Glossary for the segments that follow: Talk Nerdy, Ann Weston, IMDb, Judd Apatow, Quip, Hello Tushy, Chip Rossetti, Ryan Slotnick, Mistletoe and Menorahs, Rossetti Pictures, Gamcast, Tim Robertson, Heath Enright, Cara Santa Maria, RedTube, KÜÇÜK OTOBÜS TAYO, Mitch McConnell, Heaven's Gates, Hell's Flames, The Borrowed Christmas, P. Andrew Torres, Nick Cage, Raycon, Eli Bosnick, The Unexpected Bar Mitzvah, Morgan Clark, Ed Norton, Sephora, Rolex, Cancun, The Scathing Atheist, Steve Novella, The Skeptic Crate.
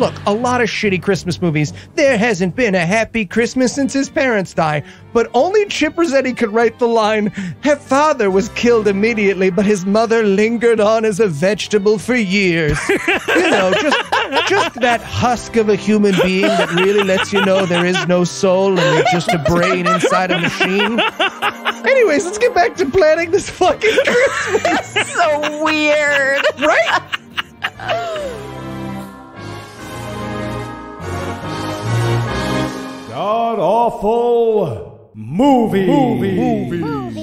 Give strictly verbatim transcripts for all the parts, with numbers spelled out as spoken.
Look, a lot of shitty Christmas movies. There hasn't been a happy Christmas since his parents died. But only Chip Rossetti could write the line, her father was killed immediately, but his mother lingered on as a vegetable for years. You know, just just that husk of a human being that really lets you know there is no soul and you're just a brain inside a machine. Anyways, let's get back to planning this fucking Christmas. That's so weird. Right? God awful movie. Movie. Movie. Movie.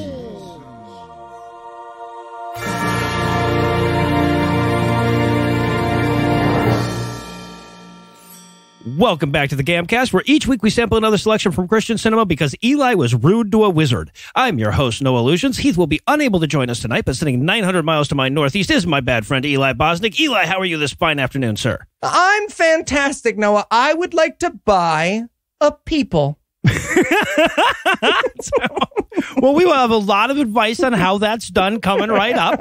Welcome back to the Gamcast, where each week we sample another selection from Christian cinema because Eli was rude to a wizard. I'm your host, Noah Lusions. Heath will be unable to join us tonight, but sitting nine hundred miles to my northeast is my bad friend, Eli Bosnick. Eli, how are you this fine afternoon, sir? I'm fantastic, Noah. I would like to buy... a people. So, well, we will have a lot of advice on how that's done coming right up.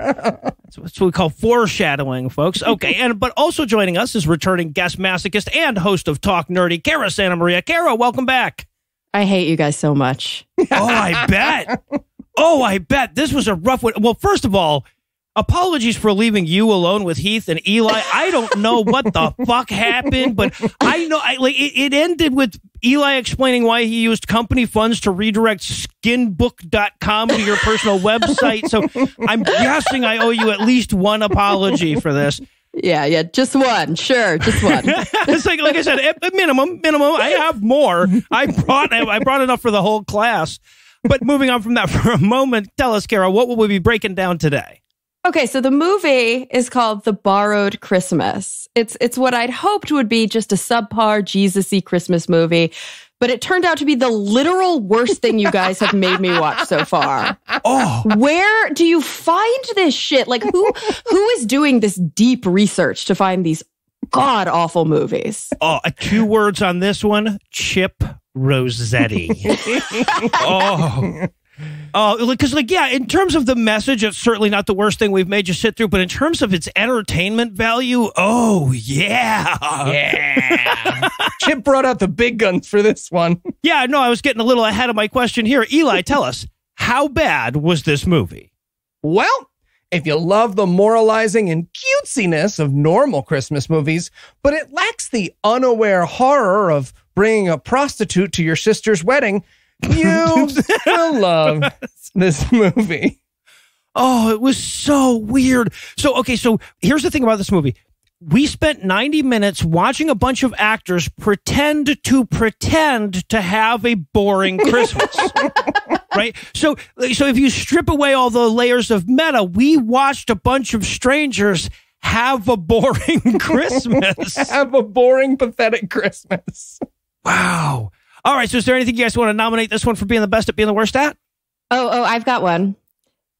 That's what we call foreshadowing, folks. Okay, and but also joining us is returning guest masochist and host of Talk Nerdy, Cara Santa Maria. Cara, welcome back. I hate you guys so much. Oh, I bet. Oh, I bet. This was a rough one. Well, first of all, apologies for leaving you alone with Heath and Eli. I don't know what the fuck happened, but I know I, like it, it ended with Eli explaining why he used company funds to redirect skinbook dot com to your personal website. So I'm guessing I owe you at least one apology for this. Yeah, yeah, just one. Sure, just one. It's like, like I said, at minimum, minimum, I have more. I brought, I brought enough for the whole class. But moving on from that for a moment, tell us, Cara, what will we be breaking down today? Okay, so the movie is called The Borrowed Christmas. It's it's what I'd hoped would be just a subpar Jesus-y Christmas movie, but it turned out to be the literal worst thing you guys have made me watch so far. Oh, where do you find this shit? Like, who who is doing this deep research to find these god awful movies? Oh, two words on this one: Chip Rossetti. Oh. Oh, because like, yeah, in terms of the message, it's certainly not the worst thing we've made you sit through. But in terms of its entertainment value, oh, yeah. Yeah. Chip brought out the big guns for this one. Yeah, no, I was getting a little ahead of my question here. Eli, tell us, how bad was this movie? Well, if you love the moralizing and cutesiness of normal Christmas movies, but it lacks the unaware horror of bringing a prostitute to your sister's wedding, you still love this movie. Oh, it was so weird. So, okay, so here's the thing about this movie. We spent ninety minutes watching a bunch of actors pretend to pretend to have a boring Christmas. Right? So, so if you strip away all the layers of meta, we watched a bunch of strangers have a boring Christmas. Have a boring, pathetic Christmas. Wow. All right, so is there anything you guys want to nominate this one for being the best at being the worst at? Oh, oh, I've got one.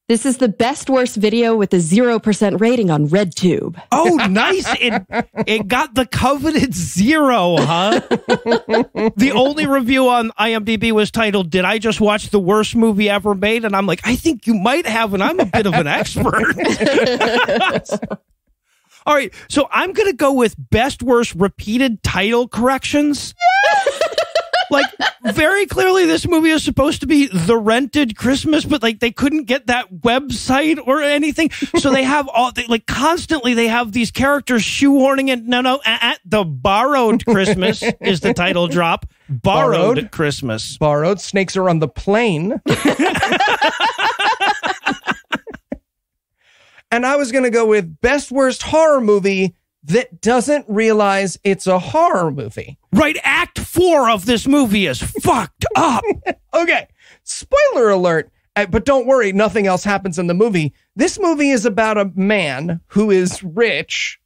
This is the best worst video with a zero percent rating on RedTube. Oh, nice. It, it got the coveted zero, huh? The only review on IMDb was titled, "Did I just watch the worst movie ever made?" And I'm like, I think you might have, and I'm a bit of an expert. All right, so I'm going to go with best worst repeated title corrections. Yeah! Like, very clearly, this movie is supposed to be The Rented Christmas, but, like, they couldn't get that website or anything. So they have all, they, like, constantly they have these characters shoehorning in. No, no, uh, uh, The Borrowed Christmas is the title drop. Borrowed, borrowed Christmas. Borrowed. Snakes are on the plane. And I was going to go with best worst horror movie that doesn't realize it's a horror movie. Right, act four of this movie is fucked up. Okay, spoiler alert, but don't worry, nothing else happens in the movie. This movie is about a man who is rich,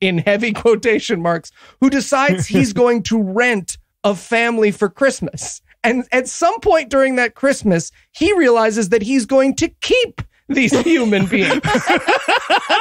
in heavy quotation marks, who decides he's going to rent a family for Christmas. And at some point during that Christmas, he realizes that he's going to keep these human beings.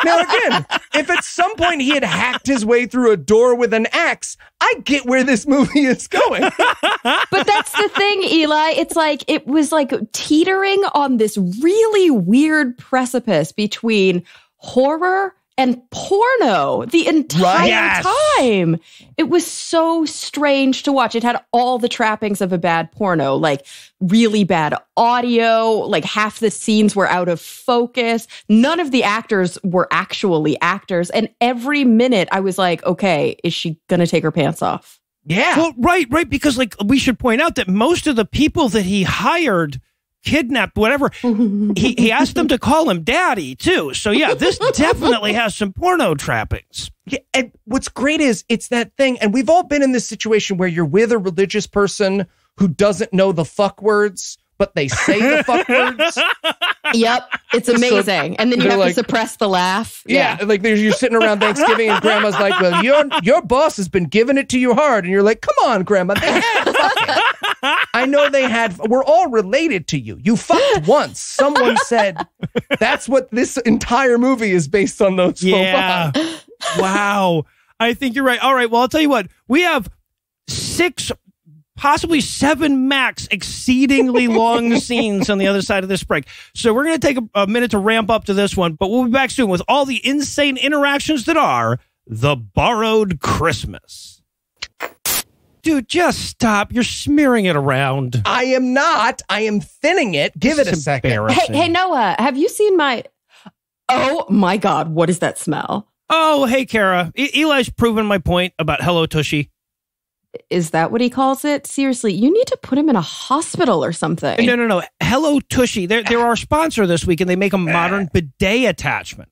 Now, again, if at some point he had hacked his way through a door with an axe, I get where this movie is going. But that's the thing, Eli. It's like it was like teetering on this really weird precipice between horror and porno the entire yes. time. It was so strange to watch. It had all the trappings of a bad porno, like really bad audio, like half the scenes were out of focus. None of the actors were actually actors. And every minute I was like, okay, is she going to take her pants off? Yeah. Well, right, right. Because like we should point out that most of the people that he hired, kidnapped, whatever, he, he asked them to call him daddy too. So yeah, this definitely has some porno trappings. Yeah, and what's great is it's that thing, and we've all been in this situation where you're with a religious person who doesn't know the fuck words, but they say the fuck words. Yep, it's amazing. So, and then you have like, to suppress the laugh. Yeah, yeah. Like you're sitting around Thanksgiving and grandma's like, well, your, your boss has been giving it to you hard. And you're like, come on, grandma. They had fucking. I know they had, we're all related to you. You fucked once. Someone said, that's what this entire movie is based on, those yeah. faux pas. Wow. I think you're right. All right, well, I'll tell you what. We have six possibly seven max exceedingly long scenes on the other side of this break. So we're going to take a, a minute to ramp up to this one, but we'll be back soon with all the insane interactions that are The Borrowed Christmas. Dude, just stop. You're smearing it around. I am not. I am thinning it. Give this it a second. Hey, hey, Noah, have you seen my... Oh, my God. What is that smell? Oh, hey, Cara. E Eli's proven my point about Hello Tushy. Is that what he calls it? Seriously, you need to put him in a hospital or something. No, no, no. Hello Tushy. They're, they're our sponsor this week, and they make a modern bidet attachment.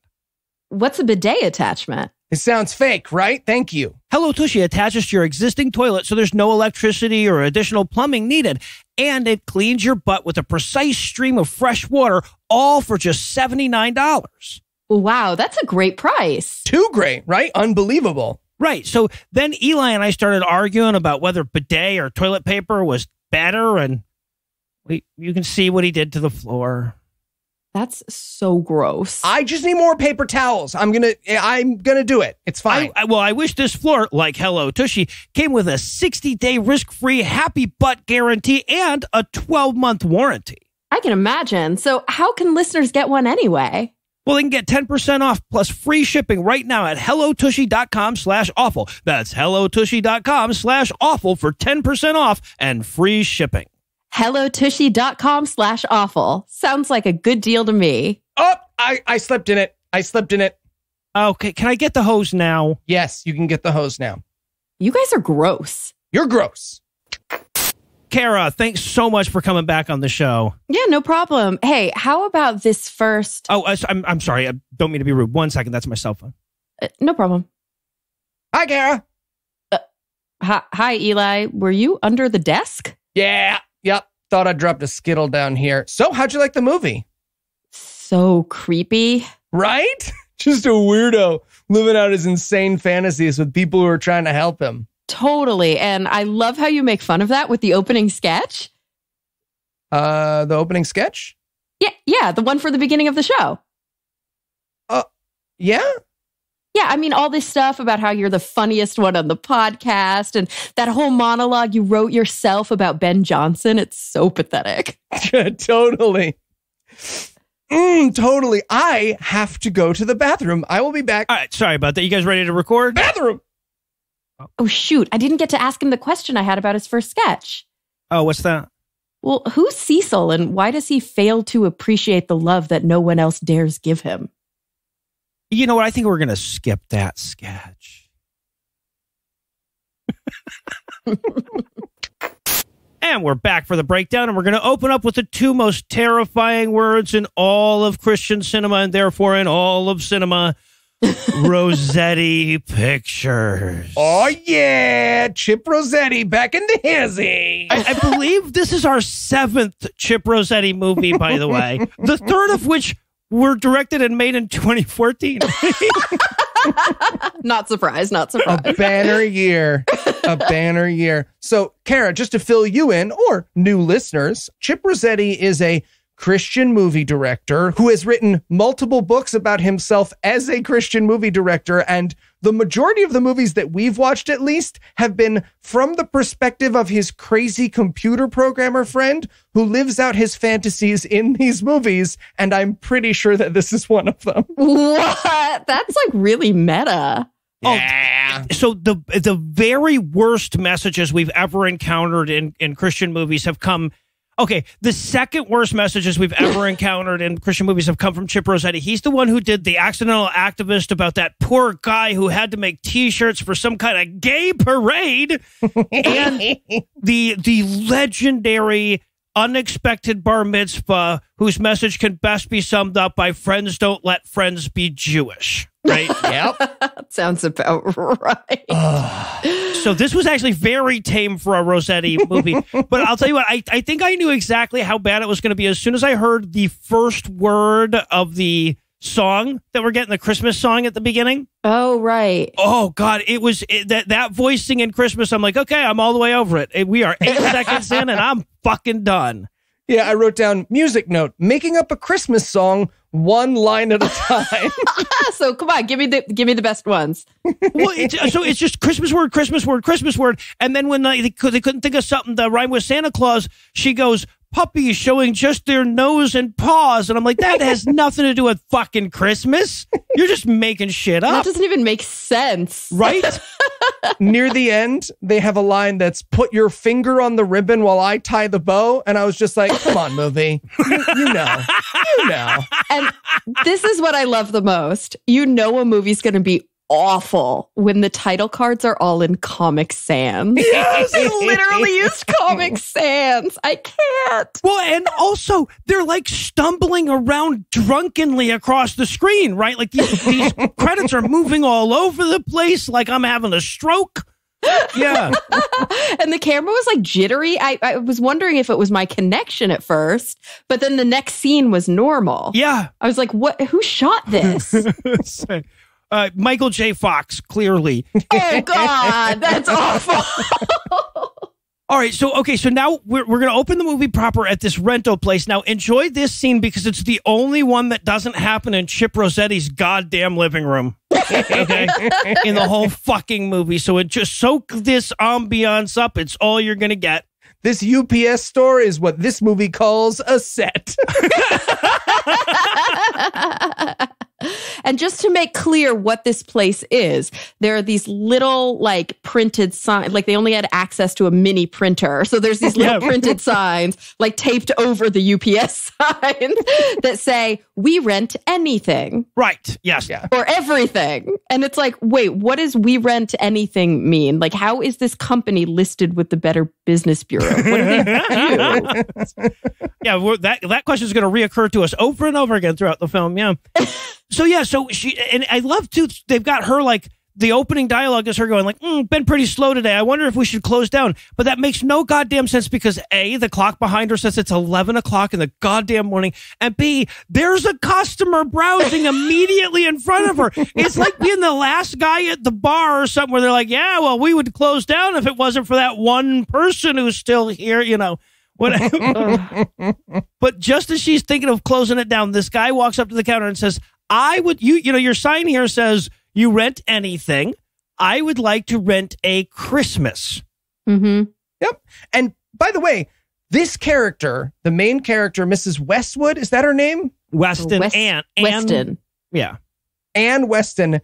What's a bidet attachment? It sounds fake, right? Thank you. Hello Tushy attaches to your existing toilet, so there's no electricity or additional plumbing needed. And it cleans your butt with a precise stream of fresh water, all for just seventy-nine dollars. Wow, that's a great price. Too great, right? Unbelievable. Right. So then Eli and I started arguing about whether bidet or toilet paper was better. And we, you can see what he did to the floor. That's so gross. I just need more paper towels. I'm going to I'm going to do it. It's fine. I, I, well, I wish this floor, like Hello Tushy, came with a sixty day risk-free happy butt guarantee and a twelve month warranty. I can imagine. So how can listeners get one anyway? Well, they can get ten percent off plus free shipping right now at hello tushy dot com slash awful. That's hello tushy dot com slash awful for ten percent off and free shipping. hello tushy dot com slash awful. Sounds like a good deal to me. Oh, I, I slipped in it. I slipped in it. Okay, can I get the hose now? Yes, you can get the hose now. You guys are gross. You're gross. Cara, thanks so much for coming back on the show. Yeah, no problem. Hey, how about this first? Oh, I'm, I'm sorry. I don't mean to be rude. One second. That's my cell phone. Uh, no problem. Hi, Cara. Uh, hi, hi, Eli. Were you under the desk? Yeah. Yep. Thought I dropped a Skittle down here. So how'd you like the movie? So creepy. Right? Just a weirdo living out his insane fantasies with people who are trying to help him. Totally. And I love how you make fun of that with the opening sketch. Uh, the opening sketch? Yeah. Yeah. The one for the beginning of the show. Uh, yeah. Yeah. I mean, all this stuff about how you're the funniest one on the podcast and that whole monologue you wrote yourself about Ben Johnson. It's so pathetic. Totally. Mm, totally. I have to go to the bathroom. I will be back. All right. Sorry about that. You guys ready to record? Bathroom. Oh, shoot. I didn't get to ask him the question I had about his first sketch. Oh, what's that? Well, who's Cecil and why does he fail to appreciate the love that no one else dares give him? You know what? I think we're going to skip that sketch. And we're back for the breakdown, and we're going to open up with the two most terrifying words in all of Christian cinema and therefore in all of cinema. Rossetti Pictures. Oh, yeah. Chip Rossetti back in the hizzy. I, I believe this is our seventh Chip Rossetti movie, by the way, the third of which were directed and made in twenty fourteen. Not surprised. Not surprised. A banner year. A banner year. So, Cara, just to fill you in, or new listeners, Chip Rossetti is a Christian movie director who has written multiple books about himself as a Christian movie director. And the majority of the movies that we've watched, at least, have been from the perspective of his crazy computer programmer friend who lives out his fantasies in these movies. And I'm pretty sure that this is one of them. What? That's like really meta. Yeah. Oh, so the the very worst messages we've ever encountered in, in Christian movies have come... Okay, the second worst messages we've ever encountered in Christian movies have come from Chip Rossetti. He's the one who did The Accidental Activist about that poor guy who had to make T-shirts for some kind of gay parade. And the the legendary Unexpected Bar Mitzvah, whose message can best be summed up by friends don't let friends be Jewish. Right? Yep. That sounds about right. Uh, so this was actually very tame for a Rossetti movie. But I'll tell you what, I, I think I knew exactly how bad it was going to be as soon as I heard the first word of the song that we're getting, the Christmas song at the beginning. Oh, right. Oh, God. It was it, that, that voice singing Christmas. I'm like, okay, I'm all the way over it. We are eight seconds in and I'm fucking done. Yeah, I wrote down music note, making up a Christmas song one line at a time. So come on, give me the give me the best ones. Well, it's, so it's just Christmas word, Christmas word, Christmas word. And then when they, they couldn't think of something that rhymed with Santa Claus, she goes, puppies showing just their nose and paws. And I'm like, that has nothing to do with fucking Christmas. You're just making shit up. That doesn't even make sense. Right? Near the end, they have a line that's put your finger on the ribbon while I tie the bow. And I was just like, come on, movie. You, you know. You know. And this is what I love the most. You know a movie's going to be awful when the title cards are all in Comic Sans. Yes, they literally used Comic Sans. I can't. Well, and also they're like stumbling around drunkenly across the screen, right? Like these, these credits are moving all over the place. Like I'm having a stroke. Yeah. And the camera was like jittery. I, I was wondering if it was my connection at first, but then the next scene was normal. Yeah. I was like, what? Who shot this? Uh, Michael J. Fox, clearly. Oh, God, that's awful. All right. So, OK, so now we're, we're going to open the movie proper at this rental place. Now, enjoy this scene because it's the only one that doesn't happen in Chip Rossetti's goddamn living room. Okay, in the whole fucking movie. So it just soak this ambiance up. It's all you're going to get. This U P S store is what this movie calls a set. And just to make clear what this place is, there are these little like printed signs, like they only had access to a mini printer. So there's these little yeah. printed signs like taped over the U P S sign that say, we rent anything. Right. Yes. Yeah. Or everything. And it's like, wait, what does we rent anything mean? Like, how is this company listed with the Better Business Bureau? What do they do? Yeah, well, that, that question is going to reoccur to us over and over again throughout the film. Yeah. So, yeah, so she, and I love too, they've got her like, the opening dialogue is her going like, mm, been pretty slow today. I wonder if we should close down. But that makes no goddamn sense because A, the clock behind her says it's eleven o'clock in the goddamn morning. And B, there's a customer browsing immediately in front of her. It's like being the last guy at the bar or something where they're like, yeah, well, we would close down if it wasn't for that one person who's still here, you know. Whatever. But just as she's thinking of closing it down, this guy walks up to the counter and says, I would, you, you know, your sign here says you rent anything. I would like to rent a Christmas. Mm-hmm. Yep. And by the way, this character, the main character, Missus Westwood, is that her name? Weston. West, Ann, Ann, Weston. Yeah. Ann Weston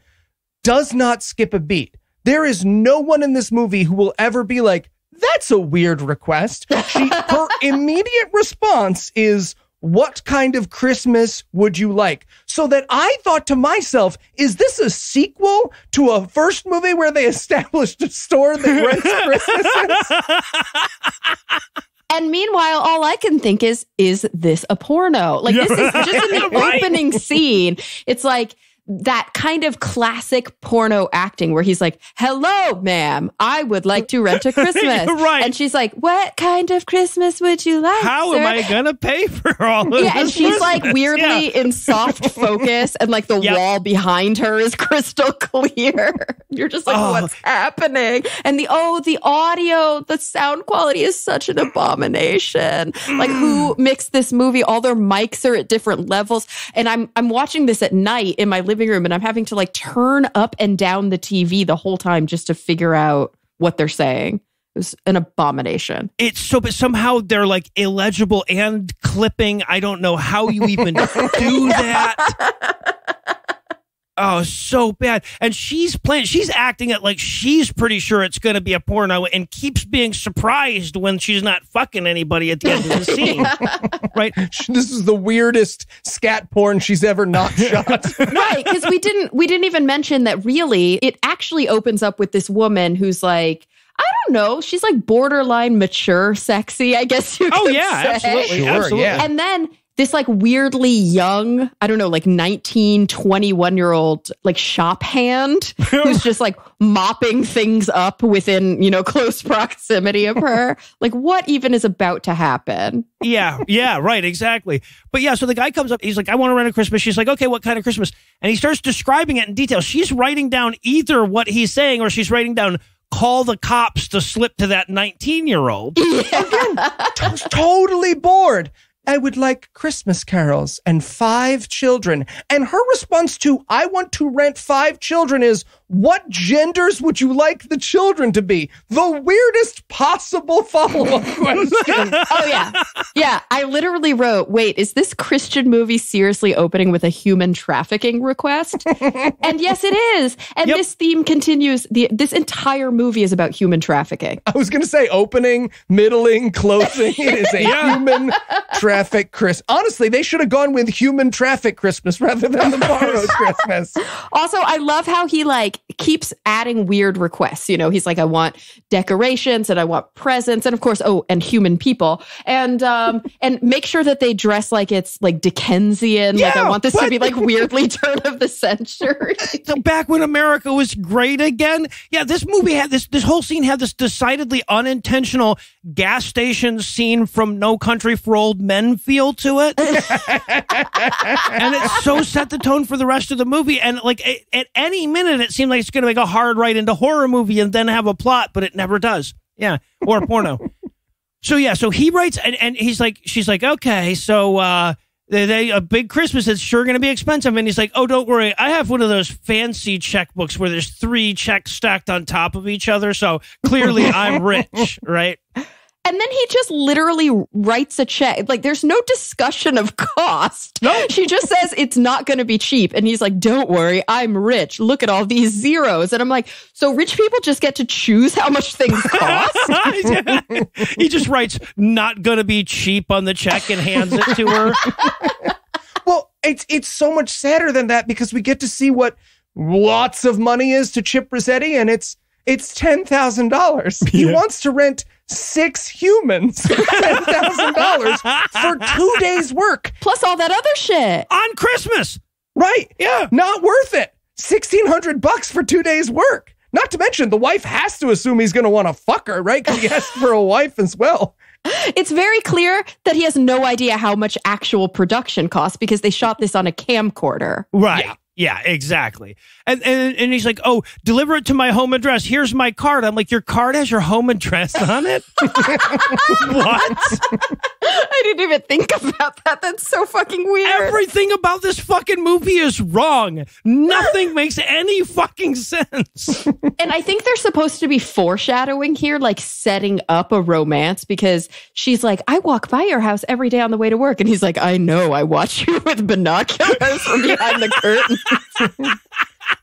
does not skip a beat. There is no one in this movie who will ever be like, that's a weird request. She, her immediate response is, what kind of Christmas would you like? So that I thought to myself, is this a sequel to a first movie where they established a store that rents Christmases? And meanwhile, all I can think is, is this a porno? Like, this is just in the opening scene. It's like, that kind of classic porno acting where he's like, hello, ma'am, I would like to rent a Christmas. Right. And she's like, what kind of Christmas would you like, How sir? am I going to pay for all of yeah, this? Yeah, and she's Christmas? like weirdly yeah. in soft focus and like the yep. wall behind her is crystal clear. You're just like, oh. what's happening? And the, oh, the audio, the sound quality is such an abomination. Like, who mixed this movie? All their mics are at different levels. And I'm, I'm watching this at night in my living room, and I'm having to like turn up and down the T V the whole time just to figure out what they're saying. It was an abomination. It's so, but somehow they're like illegible and clipping. I don't know how you even do that. Oh, so bad. And she's playing, she's acting it like she's pretty sure it's going to be a porno and keeps being surprised when she's not fucking anybody at the end of the scene. Right? This is the weirdest scat porn she's ever not shot. Right, because we didn't, we didn't even mention that really it actually opens up with this woman who's like, I don't know, she's like borderline mature sexy, I guess you could say. Oh, yeah, absolutely. Sure, absolutely. Yeah. And then this like weirdly young, I don't know, like nineteen, twenty-one year old like shop hand who's just like mopping things up within, you know, close proximity of her. Like, what even is about to happen? Yeah, yeah, right, exactly. But yeah, so the guy comes up, he's like, I want to rent a Christmas. She's like, okay, what kind of Christmas? And he starts describing it in detail. She's writing down either what he's saying or she's writing down call the cops to slip to that nineteen year old. Yeah. Again, totally bored. I would like Christmas carols and five children. And her response to, I want to rent five children is, what genders would you like the children to be? The weirdest possible follow-up question. Oh, yeah. Yeah, I literally wrote, wait, is this Christian movie seriously opening with a human trafficking request? And yes, it is. And yep. this theme continues. The, this entire movie is about human trafficking. I was going to say opening, middling, closing. It is a yeah. human trafficking. Christmas. Honestly, they should have gone with human traffic Christmas rather than the borrowed Christmas. Also, I love how he like keeps adding weird requests. You know, he's like, I want decorations and I want presents and of course, oh, and human people. And um, and make sure that they dress like it's like Dickensian. Yeah, like I want this what? to be like weirdly turn of the century. So back when America was great again. Yeah, this movie had this, this whole scene had this decidedly unintentional gas station scene from No Country for Old Men feel to it. And it so set the tone for the rest of the movie. And like it, at any minute it seemed like it's gonna make a hard right into horror movie and then have a plot, but it never does. Yeah, or a porno. So yeah, so he writes and, and he's like, she's like, okay, so uh they, they a big Christmas, it's sure gonna be expensive. And he's like, oh, don't worry, I have one of those fancy checkbooks where there's three checks stacked on top of each other, so clearly I'm rich, right? And then he just literally writes a check. Like, there's no discussion of cost. No. She just says it's not going to be cheap. And he's like, don't worry, I'm rich. Look at all these zeros. And I'm like, so rich people just get to choose how much things cost? Yeah. He just writes, not going to be cheap on the check and hands it to her. Well, it's, it's so much sadder than that because we get to see what lots of money is to Chip Rossetti. And it's, it's ten thousand dollars. He yeah. wants to rent six humans for ten thousand dollars for two days work. Plus all that other shit. On Christmas. Right. Yeah. Not worth it. sixteen hundred bucks for two days work. Not to mention the wife has to assume he's going to want to fuck her, right? Because he asked for a wife as well. It's very clear that he has no idea how much actual production costs because they shot this on a camcorder. Right. Yeah. Yeah, exactly. And, and and he's like, oh, deliver it to my home address. Here's my card. I'm like, your card has your home address on it? What? I didn't even think about that. That's so fucking weird. Everything about this fucking movie is wrong. Nothing makes any fucking sense. And I think they're supposed to be foreshadowing here, like setting up a romance because she's like, I walk by your house every day on the way to work. And he's like, I know, I watch you with binoculars from behind the curtain.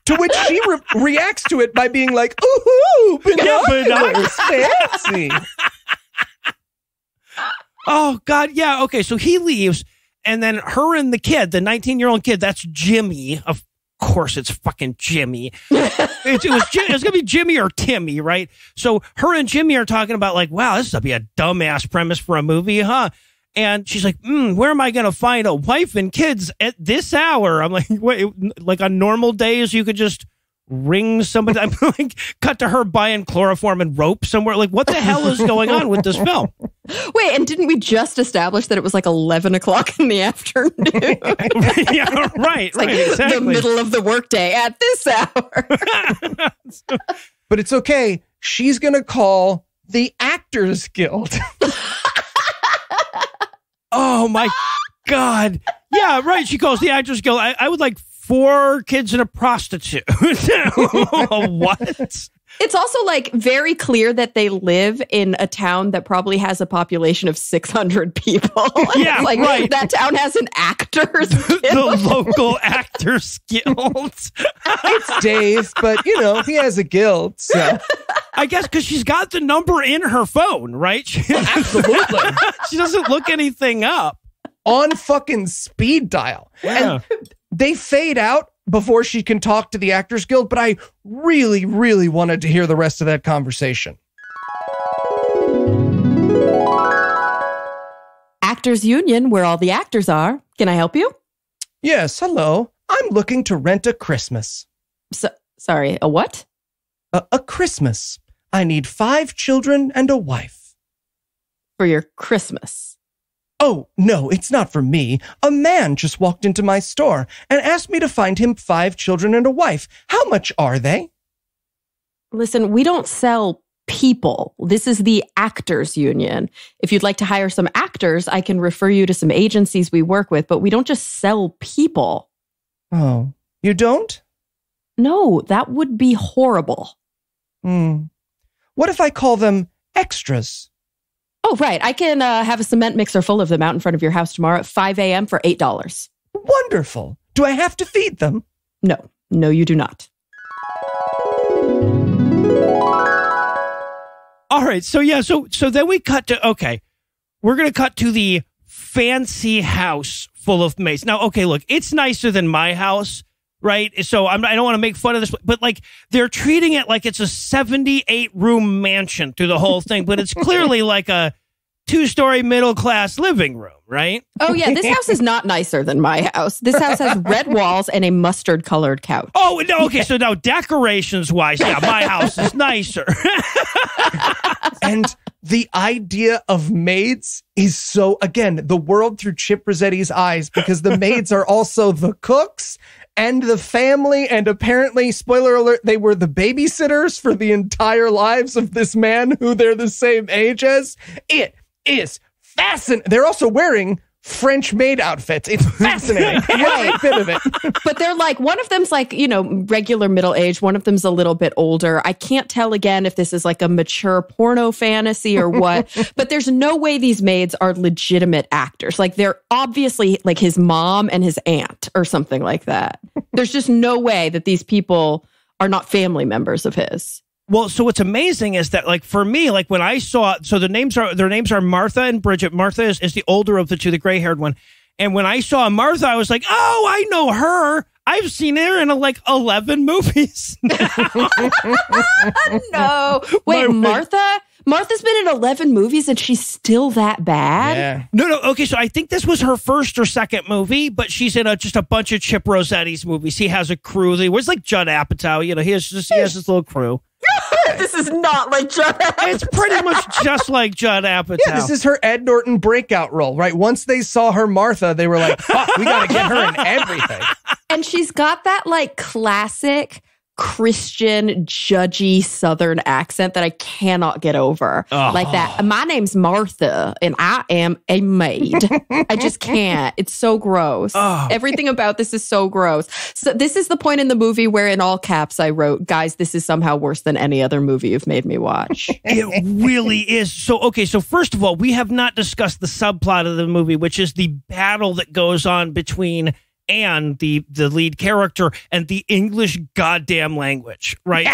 To which she re reacts to it by being like, ooh, binoculars, fancy. Oh, God, yeah, okay, so he leaves, and then her and the kid, the nineteen year old kid, that's Jimmy. Of course it's fucking Jimmy. it, it was Jimmy, it was gonna be Jimmy or Timmy, right? So her and Jimmy are talking about like, wow, this is gonna be a dumbass premise for a movie, huh? And she's like, mm, where am I going to find a wife and kids at this hour? I'm like, wait, like on normal days, you could just ring somebody. I'm like, cut to her buying chloroform and rope somewhere. Like, what the hell is going on with this film? Wait, and didn't we just establish that it was like eleven o'clock in the afternoon? Yeah, right, like right, exactly. The middle of the workday at this hour. But it's okay. She's going to call the Actors Guild. Oh, my God. Yeah, right. She calls the Actors Guild. I, I would like four kids and a prostitute. What? It's also like very clear that they live in a town that probably has a population of six hundred people. Yeah, like, right. That town has an Actors Guild. The local Actors Guild. It's Dave, but, you know, he has a guild. So. I guess because she's got the number in her phone, right? She, absolutely. She doesn't look anything up. On fucking speed dial. Yeah. And they fade out before she can talk to the Actors Guild, but I really, really wanted to hear the rest of that conversation. Actors Union, where all the actors are. Can I help you? Yes, hello. I'm looking to rent a Christmas. So, sorry, a what? A, a Christmas. I need five children and a wife. For your Christmas? Oh, no, it's not for me. A man just walked into my store and asked me to find him five children and a wife. How much are they? Listen, we don't sell people. This is the Actors Union. If you'd like to hire some actors, I can refer you to some agencies we work with, but we don't just sell people. Oh, you don't? No, that would be horrible. Hmm. What if I call them extras? Oh, right. I can uh, have a cement mixer full of them out in front of your house tomorrow at five a m for eight dollars. Wonderful. Do I have to feed them? No. No, you do not. All right. So, yeah. So, so then we cut to, okay, we're going to cut to the fancy house full of maids. Now, okay, look, it's nicer than my house. Right. So I'm, I don't want to make fun of this, but like they're treating it like it's a seventy-eight room mansion through the whole thing. But it's clearly like a two story middle class living room. Right. Oh, yeah. This house is not nicer than my house. This house has red walls and a mustard colored couch. Oh, no. OK, so now decorations wise. Yeah, my house is nicer. And the idea of maids is so, again, the world through Chip Rossetti's eyes, because the maids are also the cooks and the family, and apparently, spoiler alert, they were the babysitters for the entire lives of this man who they're the same age as. It is fascinating. They're also wearing French maid outfits. It's fascinating. What a bit of it. But they're like, one of them's like, you know, regular middle age. One of them's a little bit older. I can't tell again if this is like a mature porno fantasy or what, but there's no way these maids are legitimate actors. Like they're obviously like his mom and his aunt or something like that. There's just no way that these people are not family members of his. Well, so what's amazing is that, like, for me, like when I saw, so the names are, their names are Martha and Bridget. Martha is, is the older of the two, the gray haired one. And when I saw Martha, I was like, oh, I know her. I've seen her in like eleven movies. No, wait, Martha? Martha's been in eleven movies and she's still that bad? Yeah. No, no. Okay, so I think this was her first or second movie, but she's in a, just a bunch of Chip Rossetti's movies. He has a crew. He was like Judd Apatow. You know, he has just he has this little crew. This is not like Judd Apatow. It's pretty much just like Judd Apatow. Yeah, this is her Ed Norton breakout role, right? Once they saw her Martha, they were like, fuck, we got to get her in everything. And she's got that like classic Christian, judgy Southern accent that I cannot get over. Oh. Like that, my name's Martha and I am a maid. I just can't. It's so gross. Oh. Everything about this is so gross. So this is the point in the movie where in all caps I wrote, guys, this is somehow worse than any other movie you've made me watch. It really is. So, okay, so first of all, we have not discussed the subplot of the movie, which is the battle that goes on between and the the lead character and the English goddamn language, right?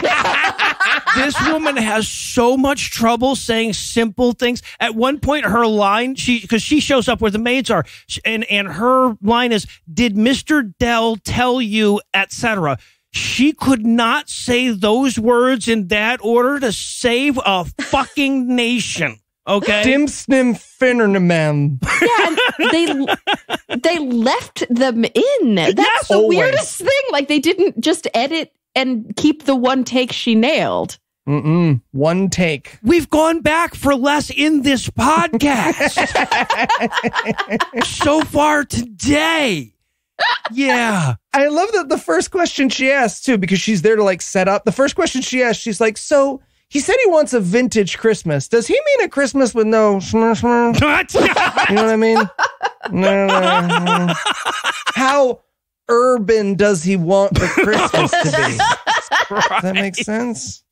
This woman has so much trouble saying simple things. At one point, her line, she because she shows up where the maids are, and and her line is, "Did Mister Dell tell you, et cetera" She could not say those words in that order to save a fucking nation. Okay. Dim snim finnerman. Yeah, they they left them in. That's yes, the always. weirdest thing. Like they didn't just edit and keep the one take she nailed. Mm-mm. One take. We've gone back for less in this podcast. So far today. Yeah. I love that the first question she asked too, because she's there to like set up. The first question she asked, she's like, so he said he wants a vintage Christmas. Does he mean a Christmas with no smash? You know what I mean? No, no, no. How urban does he want the Christmas to be? Does that make sense?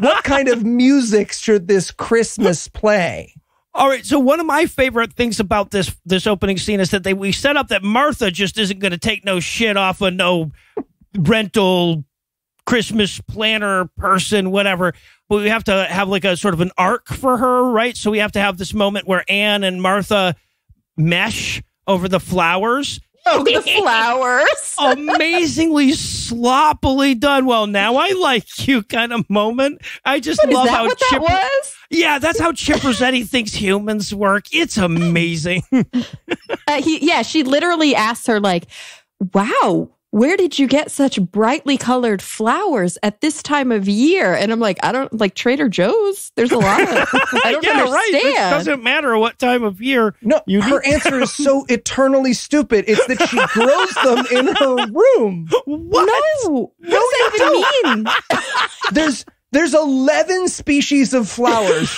What kind of music should this Christmas play? All right, so one of my favorite things about this this opening scene is that they we set up that Martha just isn't going to take no shit off of no rental Christmas planner person, whatever. But we have to have like a sort of an arc for her, right? So we have to have this moment where Anne and Martha mesh over the flowers. Oh, the flowers. Amazingly sloppily done. Well, now I like you kind of moment. I just what, love is that how what Chip that was? Yeah, that's how Chip Rossetti thinks humans work. It's amazing. uh, he, yeah, she literally asks her like, wow, where did you get such brightly colored flowers at this time of year? And I'm like, I don't like Trader Joe's. There's a lot of I don't yeah, understand. Right. It doesn't matter what time of year. No, you her answer is so eternally stupid. It's that she grows them in her room. What? No, what does that even mean? There's there's eleven species of flowers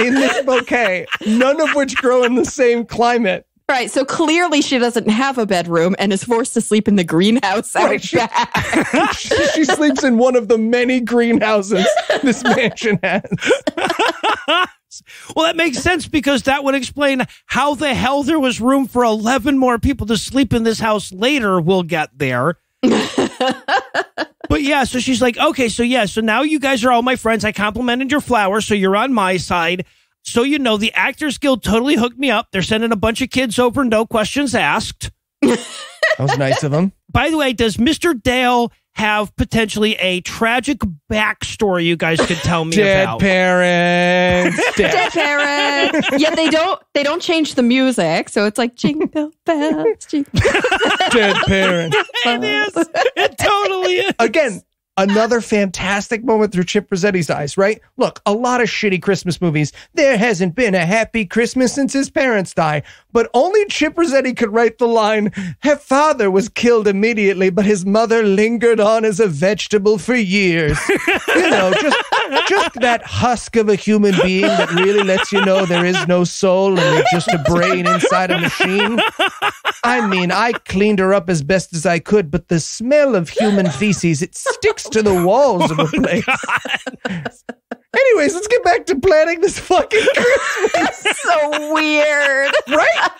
in this bouquet, none of which grow in the same climate. Right, so clearly she doesn't have a bedroom and is forced to sleep in the greenhouse out right, she, back. she, she sleeps in one of the many greenhouses this mansion has. Well, that makes sense because that would explain how the hell there was room for eleven more people to sleep in this house later. We'll get there. But yeah, so she's like, okay, so yeah, so now you guys are all my friends. I complimented your flowers, so you're on my side. So, you know, the Actors Guild totally hooked me up. They're sending a bunch of kids over, no questions asked. That was nice of them. By the way, does Mister Dale have potentially a tragic backstory you guys could tell me dead about? Parents, dead. dead parents. Yeah, they don't they don't change the music, so it's like jingle bells, jingle bells. Dead parents. It is. It totally is. Again. Another fantastic moment through Chip Rossetti's eyes, right? Look, a lot of shitty Christmas movies. There hasn't been a happy Christmas since his parents died. But only Chip Rossetti could write the line, her father was killed immediately, but his mother lingered on as a vegetable for years. You know, just, just that husk of a human being that really lets you know there is no soul and just a brain inside a machine. I mean, I cleaned her up as best as I could, but the smell of human feces, it sticks to the walls of the place. Oh, anyways, let's get back to planning this fucking Christmas. It's so weird. Right?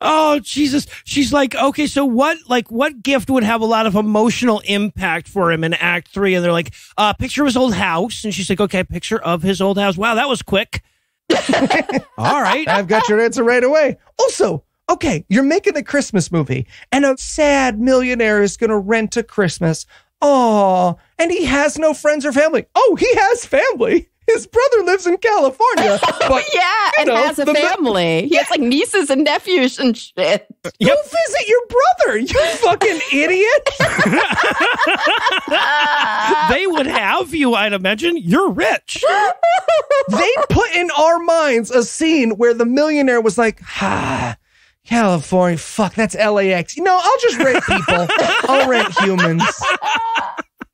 Oh, Jesus. She's like, okay, so what, like, what gift would have a lot of emotional impact for him in Act Three? And they're like, uh, picture of his old house. And she's like, okay, picture of his old house. Wow, that was quick. All right. I've got your answer right away. Also, okay, you're making a Christmas movie, and a sad millionaire is going to rent a Christmas. Aw, and he has no friends or family. Oh, he has family. His brother lives in California. But, yeah, and know, has a family. He yeah. has, like, nieces and nephews and shit. Yep. Go visit your brother, you fucking idiot. They would have you, I'd imagine. You're rich. They put in our minds a scene where the millionaire was like, ha. Ah, California, fuck, that's L A X. You know, I'll just rent people. I'll rent humans.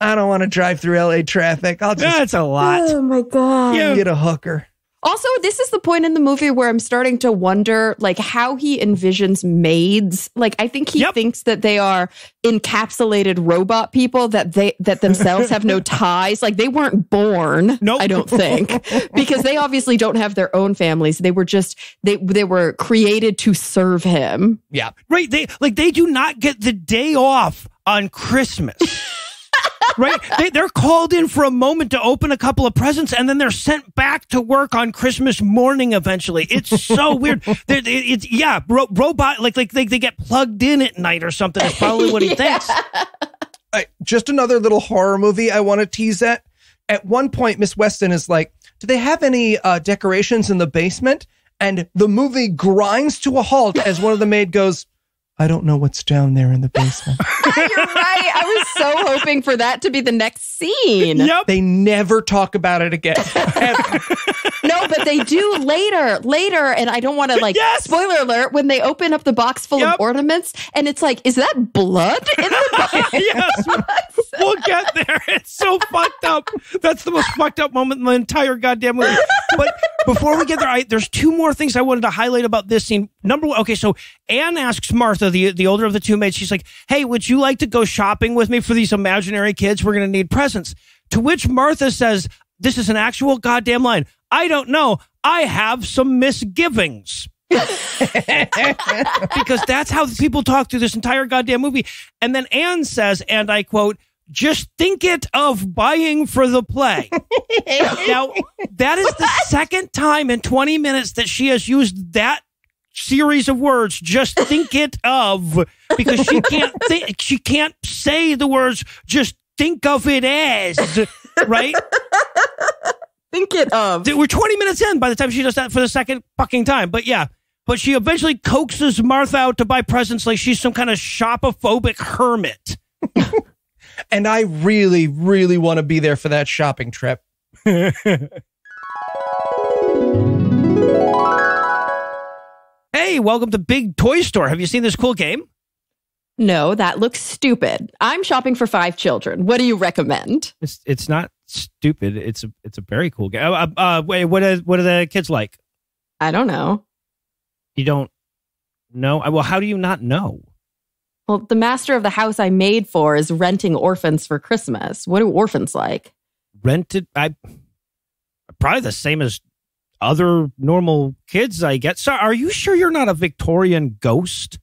I don't want to drive through L A traffic. I'll just. That's a lot. Oh my God. You get a hooker. Also, this is the point in the movie where I'm starting to wonder, like, how he envisions maids. Like, I think he yep. thinks that they are encapsulated robot people that they that themselves have no ties. Like, they weren't born. Nope. I don't think, because they obviously don't have their own families. They were just they they were created to serve him. Yeah, right. They like they do not get the day off on Christmas. Right? They, they're called in for a moment to open a couple of presents, and then they're sent back to work on Christmas morning eventually. It's so weird. They're, it, it's, yeah, ro robot, like, like they, they get plugged in at night or something. That's probably what he yeah. thinks. Right, just another little horror movie I want to tease at. at one point, Miss Weston is like, do they have any uh, decorations in the basement? And the movie grinds to a halt as one of the maid goes, I don't know what's down there in the basement. You're right. I was so hoping for that to be the next scene. Yep. They never talk about it again. No, but they do later, later. And I don't want to like, yes! spoiler alert, when they open up the box full yep. of ornaments and it's like, is that blood in the box? Yes. We'll get there. It's so fucked up. That's the most fucked up moment in the entire goddamn movie. But before we get there, I, there's two more things I wanted to highlight about this scene. Number one, okay, so Anne asks Martha, the, the older of the two maids, she's like, hey, would you like to go shopping with me for these imaginary kids? We're going to need presents. To which Martha says, this is an actual goddamn line, I don't know, I have some misgivings. Because that's how people talk through this entire goddamn movie. And then Anne says, and I quote, just think it of buying for the play. Now, that is the second time in twenty minutes that she has used that series of words, just think it of, because she can't think, she can't say the words, just think of it as, right? Think it of. We're twenty minutes in by the time she does that for the second fucking time. But yeah, but she eventually coaxes Martha out to buy presents like she's some kind of shopophobic hermit. And I really, really want to be there for that shopping trip. Hey, welcome to Big Toy Store. Have you seen this cool game? No, that looks stupid. I'm shopping for five children. What do you recommend? It's it's not stupid. It's a it's a very cool game. Uh, uh, wait, what is what are the kids like? I don't know. You don't know? Well, how do you not know? Well, the master of the house I made for is renting orphans for Christmas. What do orphans like? Rented? I probably the same as other normal kids, I guess. So are you sure you're not a Victorian ghost?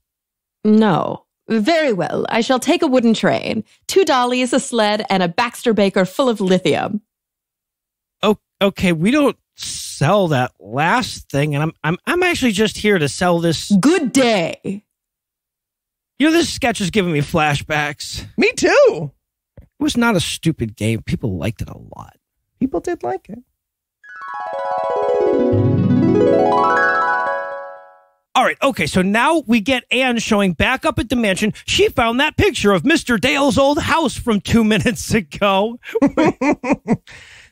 No. Very well. I shall take a wooden train, two dollies, a sled, and a Baxter Baker full of lithium. Oh, okay. We don't sell that last thing, and I'm I'm I'm actually just here to sell this. Good day. You know, this sketch is giving me flashbacks. Me too. It was not a stupid game. People liked it a lot. People did like it. All right, okay, so now we get Anne showing back up at the mansion. She found that picture of Mister Dale's old house from two minutes ago.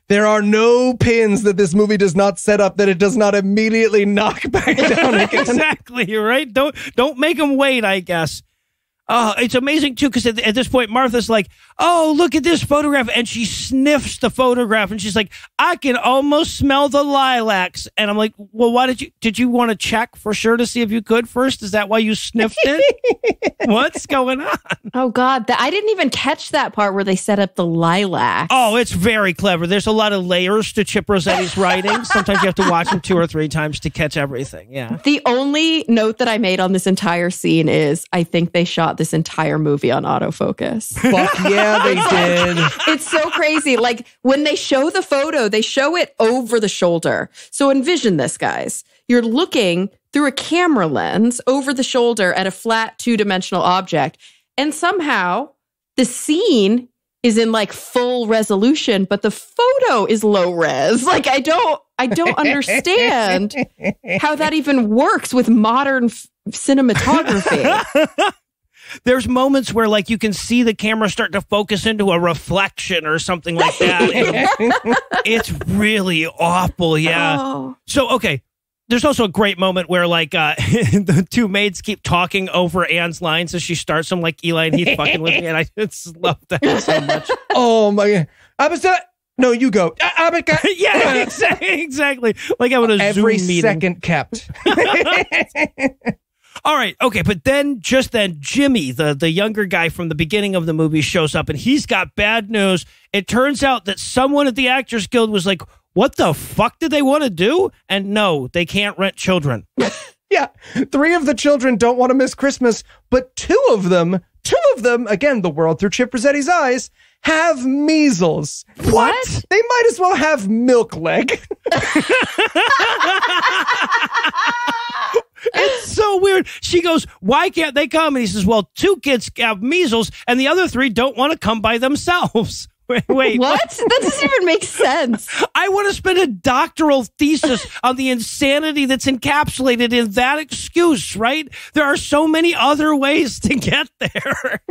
There are no pins that this movie does not set up that it does not immediately knock back down again. Exactly, right? Don't, don't make them wait, I guess. Uh, it's amazing, too, because at, at this point, Martha's like, oh, look at this photograph. And she sniffs the photograph and she's like, I can almost smell the lilacs. And I'm like, well, why did you did you want to check for sure to see if you could first? Is that why you sniffed it? What's going on? Oh, God, the, I didn't even catch that part where they set up the lilacs. Oh, it's very clever. There's a lot of layers to Chip Rossetti's writing. Sometimes you have to watch him two or three times to catch everything. Yeah. The only note that I made on this entire scene is I think they shot this entire movie on autofocus. Fuck yeah, they did. It's so crazy. Like when they show the photo, they show it over the shoulder. So envision this, guys. You're looking through a camera lens over the shoulder at a flat two-dimensional object. And somehow the scene is in like full resolution, but the photo is low res. Like I don't, I don't understand how that even works with modern f cinematography. There's moments where, like, you can see the camera start to focus into a reflection or something like that. It's really awful, yeah. Oh. So, okay, there's also a great moment where, like, uh, the two maids keep talking over Anne's lines as she starts them, like, Eli and Heath fucking with me, and I just love that so much. Oh, my God. I was done. No, you go. I, I, I, yeah, exactly, exactly. Like, I want to Every Zoom meeting. Second kept. All right. Okay. But then just then Jimmy, the, the younger guy from the beginning of the movie, shows up and he's got bad news. It turns out that someone at the Actors Guild was like, what the fuck did they want to do? And no, they can't rent children. Yeah. Three of the children don't want to miss Christmas, but two of them, two of them, again, the world through Chip Rossetti's eyes, have measles. What? What? They might as well have milk leg. It's so weird. She goes, why can't they come? And he says, well, two kids have measles and the other three don't want to come by themselves. Wait, what? what? That doesn't even make sense. I want to spend a doctoral thesis on the insanity that's encapsulated in that excuse, right? There are so many other ways to get there.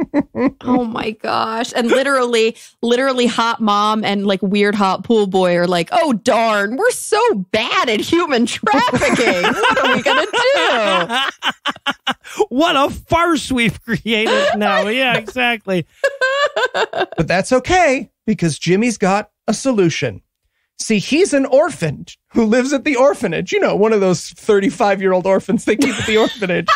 Oh my gosh. And literally, literally hot mom and like weird hot pool boy are like, oh darn, we're so bad at human trafficking. What are we going to do? What a farce we've created now. Yeah, exactly. But that's okay, because Jimmy's got a solution. See, he's an orphan who lives at the orphanage. You know, one of those thirty-five-year-old orphans they keep at the orphanage.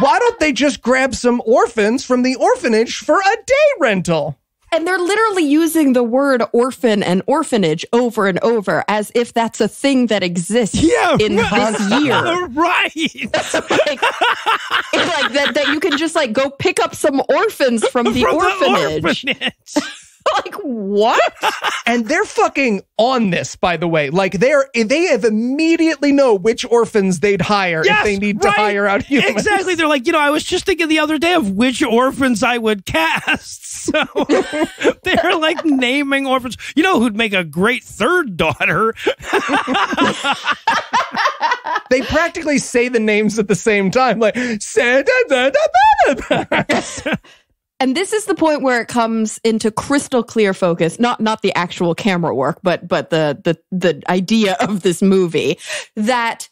Why don't they just grab some orphans from the orphanage for a day rental? And they're literally using the word orphan and orphanage over and over as if that's a thing that exists yeah, in this year. Right. like, like that, that you can just like go pick up some orphans from the from orphanage. The orphanage. Like, what? And they're fucking on this, by the way. Like, they're they have immediately know which orphans they'd hire yes, if they need right. to hire out humans. Exactly. They're like, you know, I was just thinking the other day of which orphans I would cast. So they're like naming orphans. You know who'd make a great third daughter? They practically say the names at the same time. Like, Santa, and this is the point where it comes into crystal clear focus, not not the actual camera work, but but the the the idea of this movie, that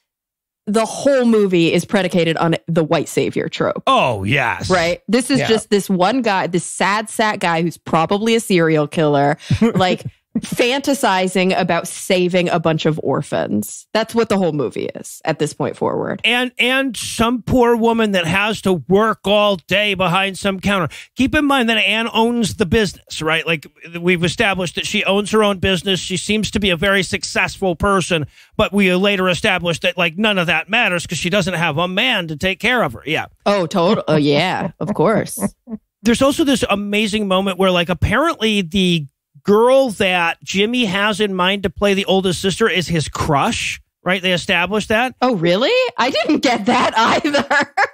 the whole movie is predicated on the white savior trope. Oh, yes. Right? This is yeah. just this one guy, this sad, sad guy who's probably a serial killer, like fantasizing about saving a bunch of orphans. That's what the whole movie is at this point forward. And and some poor woman that has to work all day behind some counter. Keep in mind that Anne owns the business, right? Like, we've established that she owns her own business. She seems to be a very successful person, but we later established that like none of that matters because she doesn't have a man to take care of her. Yeah. Oh, total. Oh, yeah, of course. There's also this amazing moment where like apparently the girl that Jimmy has in mind to play the oldest sister is his crush, right? They established that. Oh, really? I didn't get that either.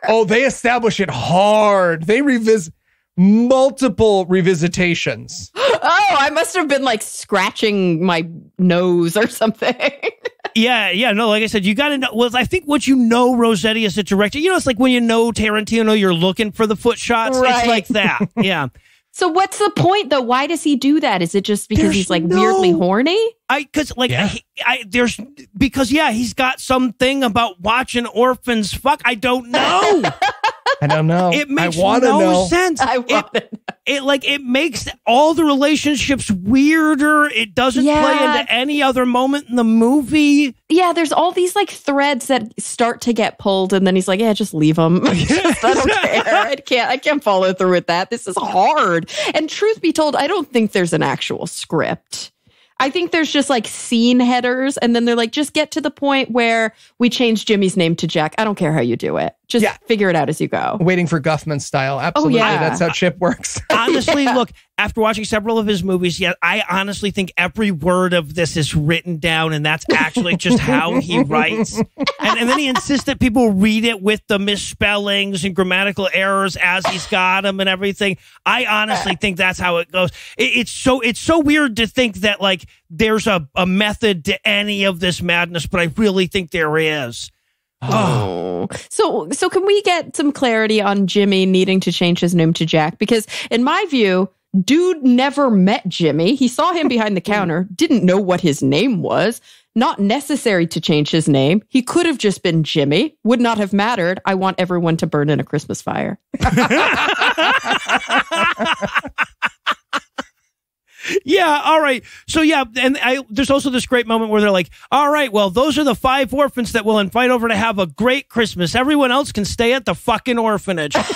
Oh, they establish it hard. They revisit multiple revisitations. Oh, I must have been like scratching my nose or something. Yeah, yeah, no, like I said, you got to know, well, I think once you know Rossetti as a director, you know, it's like when you know Tarantino, you're looking for the foot shots. Right. It's like that, yeah. So what's the point, though? Why does he do that? Is it just because there's he's like no, weirdly horny? I because like yeah. I, I there's because yeah he's got something about watching orphans fuck. I don't know. I don't know. It makes I no know. sense. I want it, it like it makes all the relationships weirder. It doesn't yeah. play into any other moment in the movie. Yeah, there's all these like threads that start to get pulled, and then he's like, "Yeah, just leave them. just, I don't care. I can't. I can't follow through with that. This is hard." And truth be told, I don't think there's an actual script. I think there's just like scene headers, and then they're like, just get to the point where we change Jimmy's name to Jack. I don't care how you do it. Just yeah. figure it out as you go. Waiting for Guffman style. Absolutely. Oh, yeah. That's how Chip works. Honestly, yeah. look, after watching several of his movies, yeah, I honestly think every word of this is written down, and that's actually just how he writes. And, and then he insists that people read it with the misspellings and grammatical errors as he's got them and everything. I honestly think that's how it goes. It, it's so it's so weird to think that like there's a, a method to any of this madness, but I really think there is. Oh. oh, so so can we get some clarity on Jimmy needing to change his name to Jack? Because in my view, dude never met Jimmy. He saw him behind the counter, didn't know what his name was. Not necessary to change his name. He could have just been Jimmy. Would not have mattered. I want everyone to burn in a Christmas fire. Yeah, all right. So, yeah, and I, there's also this great moment where they're like, all right, well, those are the five orphans that we'll invite over to have a great Christmas. Everyone else can stay at the fucking orphanage. and,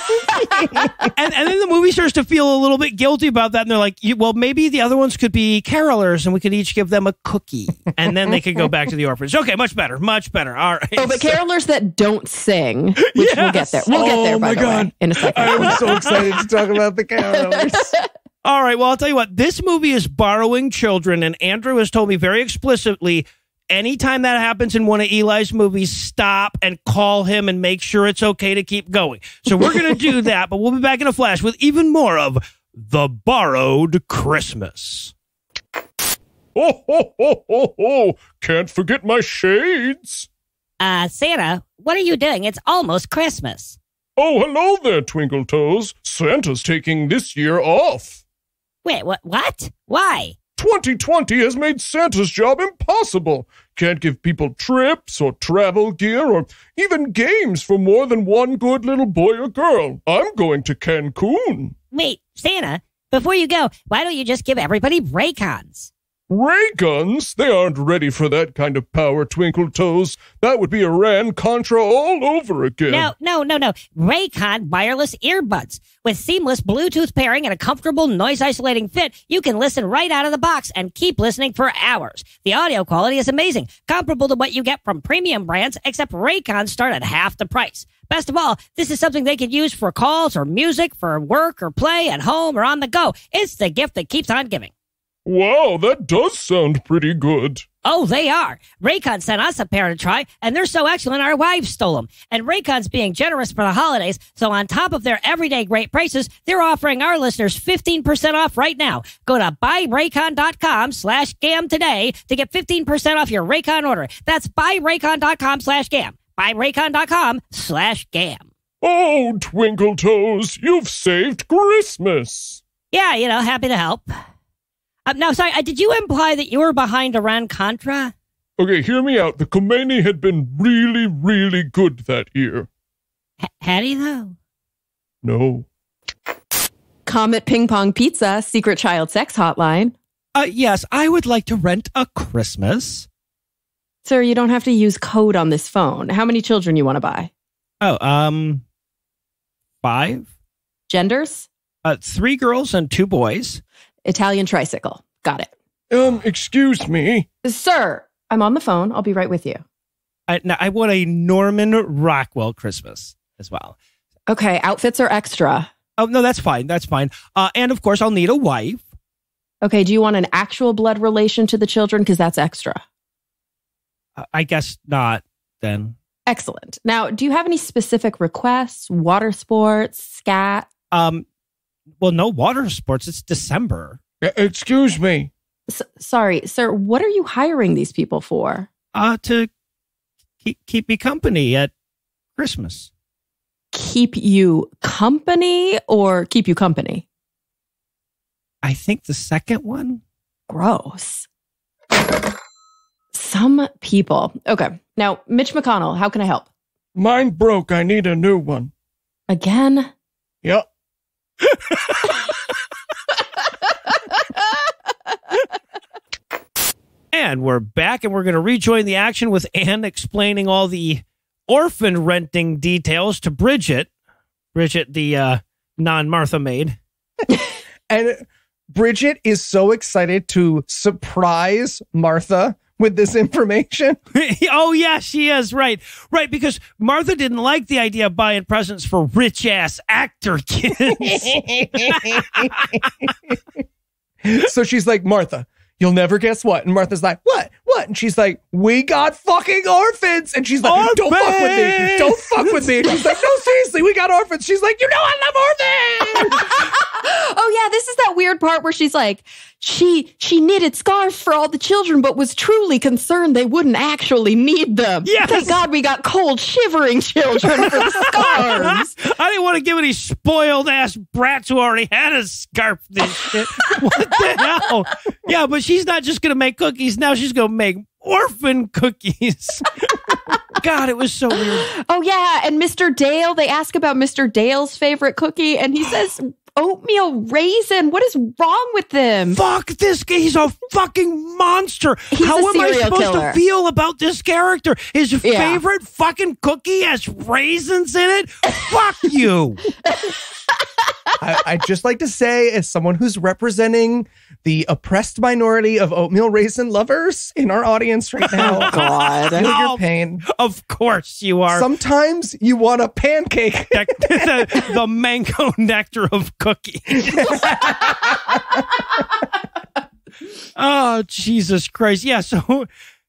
and then the movie starts to feel a little bit guilty about that. And they're like, well, maybe the other ones could be carolers and we could each give them a cookie. And then they could go back to the orphanage. Okay, much better. Much better. All right. Oh, but so. carolers that don't sing, which yes. we'll get there. We'll oh, get there, by my the God. way, in a second. I was so excited to talk about the carolers. All right, well, I'll tell you what. This movie is borrowing children, and Andrew has told me very explicitly, anytime that happens in one of Eli's movies, stop and call him and make sure it's okay to keep going. So we're going to do that, but we'll be back in a flash with even more of The Borrowed Christmas. Oh, ho, ho, ho, ho. Can't forget my shades. Uh, Santa, what are you doing? It's almost Christmas. Oh, hello there, Twinkle Toes. Santa's taking this year off. Wait, what? What? Why? twenty twenty has made Santa's job impossible. Can't give people trips or travel gear or even games for more than one good little boy or girl. I'm going to Cancun. Wait, Santa, before you go, why don't you just give everybody Raycons? Raycons? They aren't ready for that kind of power, Twinkle Toes. That would be Iran-Contra all over again. No, no, no, no. Raycon wireless earbuds. With seamless Bluetooth pairing and a comfortable noise-isolating fit, you can listen right out of the box and keep listening for hours. The audio quality is amazing, comparable to what you get from premium brands, except Raycons start at half the price. Best of all, this is something they can use for calls or music, for work or play, at home or on the go. It's the gift that keeps on giving. Wow, that does sound pretty good. Oh, they are. Raycon sent us a pair to try, and they're so excellent our wives stole them. And Raycon's being generous for the holidays, so on top of their everyday great prices, they're offering our listeners fifteen percent off right now. Go to buyraycon.com slash gam today to get fifteen percent off your Raycon order. That's buyraycon.com slash gam. Buyraycon.com slash gam. Oh, Twinkle Toes, you've saved Christmas. Yeah, you know, happy to help. Uh, now, sorry, uh, did you imply that you were behind Iran-Contra? Okay, hear me out. The Khomeini had been really, really good that year. H had he, though? No. Comet Ping Pong Pizza, Secret Child Sex Hotline. Uh, yes, I would like to rent a Christmas. Sir, you don't have to use code on this phone. How many children you want to buy? Oh, um, five? Genders? Uh, three girls and two boys. Italian tricycle. Got it. Um, excuse me. Sir, I'm on the phone. I'll be right with you. I, now, I want a Norman Rockwell Christmas as well. Okay, outfits are extra. Oh, no, that's fine. That's fine. Uh, and of course, I'll need a wife. Okay, do you want an actual blood relation to the children? Because that's extra. Uh, I guess not, then. Excellent. Now, do you have any specific requests? Water sports? Scat? Um... Well, no water sports. It's December. Excuse me. S sorry, sir. What are you hiring these people for? Uh, to keep, keep me company at Christmas. Keep you company or keep you company? I think the second one. Gross. Some people. Okay. Now, Mitch McConnell, how can I help? Mine broke. I need a new one. Again? Yep. And we're back, and we're going to rejoin the action with Anne explaining all the orphan renting details to Bridget. Bridget, the uh, non-Martha maid. And Bridget is so excited to surprise Martha with this information. Oh, yeah, she is. Right. Right. Because Martha didn't like the idea of buying presents for rich ass actor kids. So she's like, Martha, you'll never guess what. And Martha's like, what? What? And she's like, we got fucking orphans. And she's like, orphans! Don't fuck with me. Don't fuck with me. And she's like, no, seriously, we got orphans. She's like, you know, I love orphans. Oh, yeah. This is that weird part where she's like, she she knitted scarves for all the children, but was truly concerned they wouldn't actually need them. Yes. Thank God we got cold, shivering children for the scarves. I didn't want to give any spoiled-ass brats who already had a scarf this shit. What the hell? Yeah, but she's not just going to make cookies. Now she's going to make orphan cookies. God, it was so weird. Oh, yeah. And Mister Dale, they ask about Mister Dale's favorite cookie, and he says... oatmeal raisin. What is wrong with them? Fuck this guy. He's a fucking monster. He's How am I supposed killer. to feel about this character? His yeah. favorite fucking cookie has raisins in it? Fuck you. I, I'd just like to say, as someone who's representing the oppressed minority of oatmeal raisin lovers in our audience right now. God. I feel oh, your pain. Of course you are. Sometimes you want a pancake. the, the, the mango nectar of cookies. Oh, Jesus Christ. Yeah, so...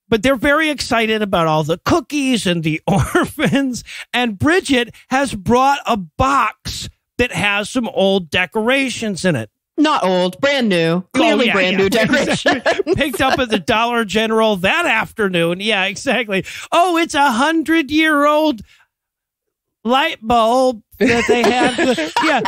But they're very excited about all the cookies and the orphans. And Bridget has brought a box that has some old decorations in it. Not old, brand new, clearly oh, yeah, brand yeah. new decoration. Picked up at the Dollar General that afternoon. Yeah, exactly. Oh, it's a hundred year old light bulb that they have. yeah.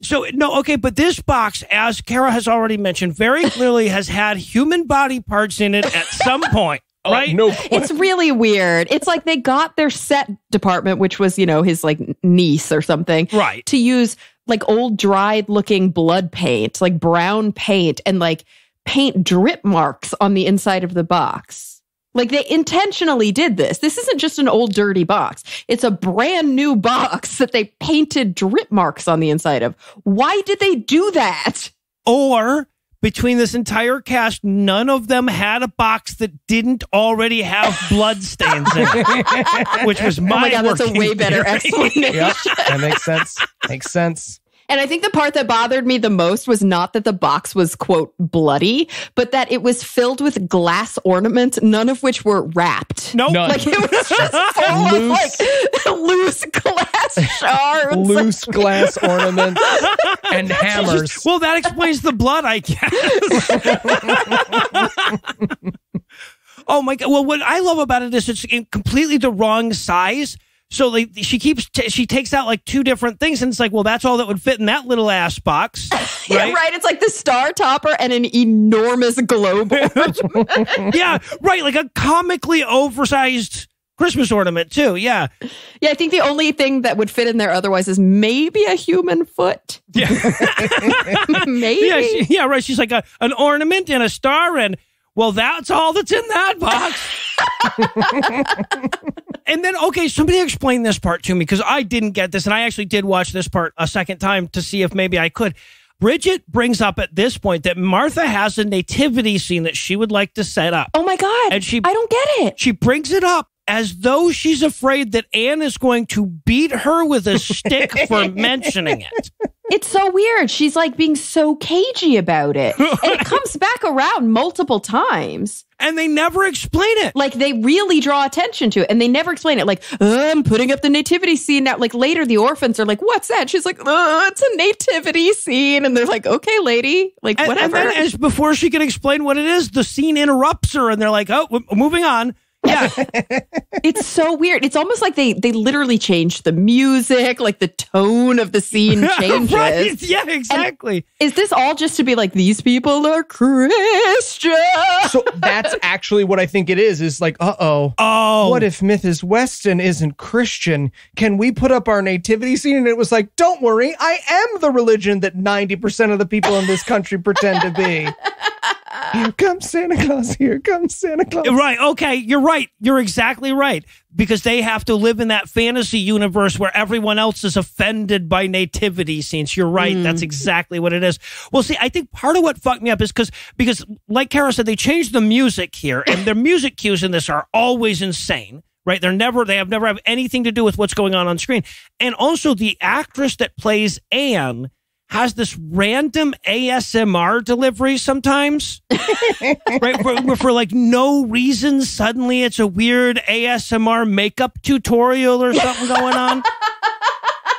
So, no, okay, but this box, as Cara has already mentioned, very clearly has had human body parts in it at some point. Right? Oh, no it's really weird. It's like they got their set department, which was, you know, his like niece or something, right? To use like old dried looking blood paint, like brown paint and like paint drip marks on the inside of the box. Like they intentionally did this. This isn't just an old dirty box. It's a brand new box that they painted drip marks on the inside of. Why did they do that? Or... between this entire cast, none of them had a box that didn't already have blood stains in it, which was my oh my God, that's a way better theory. explanation. Yep, that makes sense. Makes sense. And I think the part that bothered me the most was not that the box was, quote, bloody, but that it was filled with glass ornaments, none of which were wrapped. No, nope. Like it was just full loose. of like loose glass shards, loose glass ornaments, and hammers. Just, well, that explains the blood, I guess. Oh my God! Well, what I love about it is it's completely the wrong size. So like she keeps t she takes out like two different things and it's like, well, that's all that would fit in that little ass box. Right? Yeah, right. It's like the star topper and an enormous globe. Yeah, right. Like a comically oversized Christmas ornament too. Yeah. Yeah, I think the only thing that would fit in there otherwise is maybe a human foot. Yeah. Maybe. Yeah, she, yeah, right. She's like a, an ornament and a star and well, that's all that's in that box. And then, okay, somebody explain this part to me because I didn't get this. And I actually did watch this part a second time to see if maybe I could. Bridget brings up at this point that Martha has a nativity scene that she would like to set up. Oh, my God. And she, I don't get it. She brings it up as though she's afraid that Anne is going to beat her with a stick for mentioning it. It's so weird. She's like being so cagey about it. And it comes back around multiple times. And they never explain it. Like they really draw attention to it. And they never explain it. Like, oh, I'm putting up the nativity scene now. Like later the orphans are like, what's that? She's like, oh, it's a nativity scene. And they're like, okay, lady. Like and, whatever. And then as before she can explain what it is, the scene interrupts her. And they're like, oh, we're moving on. Yeah. It's so weird. It's almost like they they literally changed the music, like the tone of the scene changes. Right. Yeah, exactly. And is this all just to be like, these people are Christian? So that's actually what I think it is, is like, uh-oh. Oh. What if Missus Weston isn't Christian? Can we put up our nativity scene? And it was like, don't worry, I am the religion that ninety percent of the people in this country pretend to be. Here comes Santa Claus, here comes Santa Claus. Right, okay, you're right. You're exactly right. Because they have to live in that fantasy universe where everyone else is offended by nativity scenes. You're right. Mm. That's exactly what it is. Well, see, I think part of what fucked me up is because, because like Cara said, they changed the music here. And their music cues in this are always insane, right? They're never, they have never have anything to do with what's going on on screen. And also the actress that plays Anne has this random A S M R delivery sometimes, right? For, for like no reason, suddenly it's a weird A S M R makeup tutorial or something going on.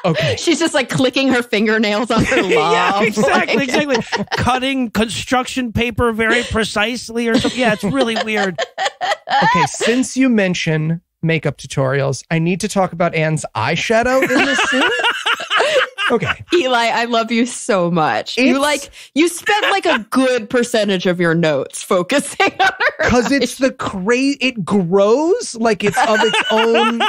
Okay. She's just like clicking her fingernails on her lob. Yeah, exactly, like. exactly. Cutting construction paper very precisely or something. Yeah, it's really weird. Okay, since you mention makeup tutorials, I need to talk about Anne's eyeshadow in this scene. Okay. Eli, I love you so much. It's, you like you spent like a good percentage of your notes focusing on her. Because it's the crazy, it grows like it's of its own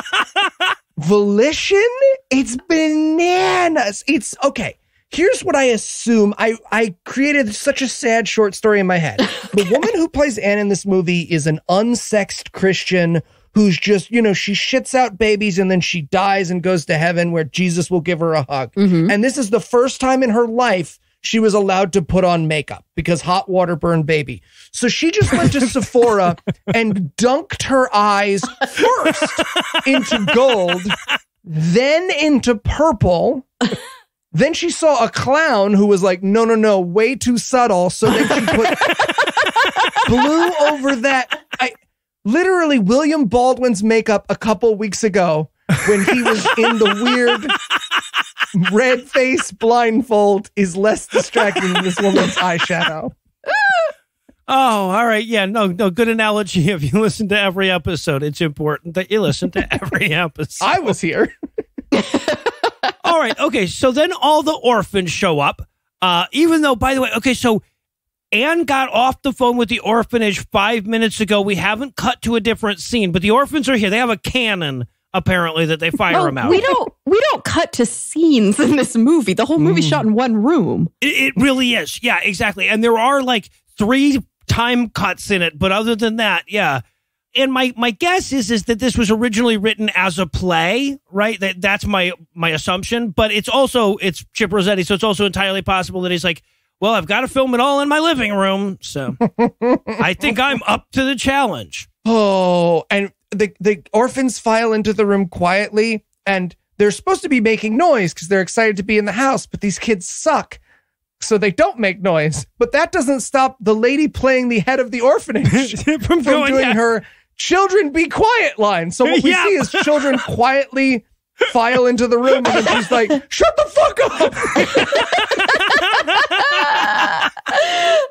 volition. It's bananas. It's okay. Here's what I assume. I, I created such a sad short story in my head. The woman who plays Anne in this movie is an unsexed Christian who's just, you know, she shits out babies and then she dies and goes to heaven where Jesus will give her a hug. Mm-hmm. And this is the first time in her life she was allowed to put on makeup because hot water burned baby. So she just went to Sephora and dunked her eyes first into gold, then into purple. Then she saw a clown who was like, no, no, no, way too subtle. So then she put blue over that. I, Literally, William Baldwin's makeup a couple weeks ago when he was in the weird red face blindfold is less distracting than this woman's eyeshadow. Oh, all right. Yeah, no, no. Good analogy. If you listen to every episode, it's important that you listen to every episode. I was here. All right. Okay. So then all the orphans show up, uh, even though, by the way, okay, so Anne got off the phone with the orphanage five minutes ago. We haven't cut to a different scene, but the orphans are here. They have a cannon, apparently, that they fire well, them out. We don't we don't cut to scenes in this movie. The whole movie's mm. shot in one room. It, it really is. Yeah, exactly. And there are like three time cuts in it, but other than that, yeah. And my my guess is is that this was originally written as a play, right? That that's my my assumption. But it's also it's Chip Rossetti, so it's also entirely possible that he's like, well, I've got to film it all in my living room, so I think I'm up to the challenge. Oh, and the the orphans file into the room quietly, and they're supposed to be making noise because they're excited to be in the house, but these kids suck. So they don't make noise, but that doesn't stop the lady playing the head of the orphanage from, from going, doing yeah. her children be quiet line. So what we yeah. see is children quietly file into the room, and then she's like, shut the fuck up.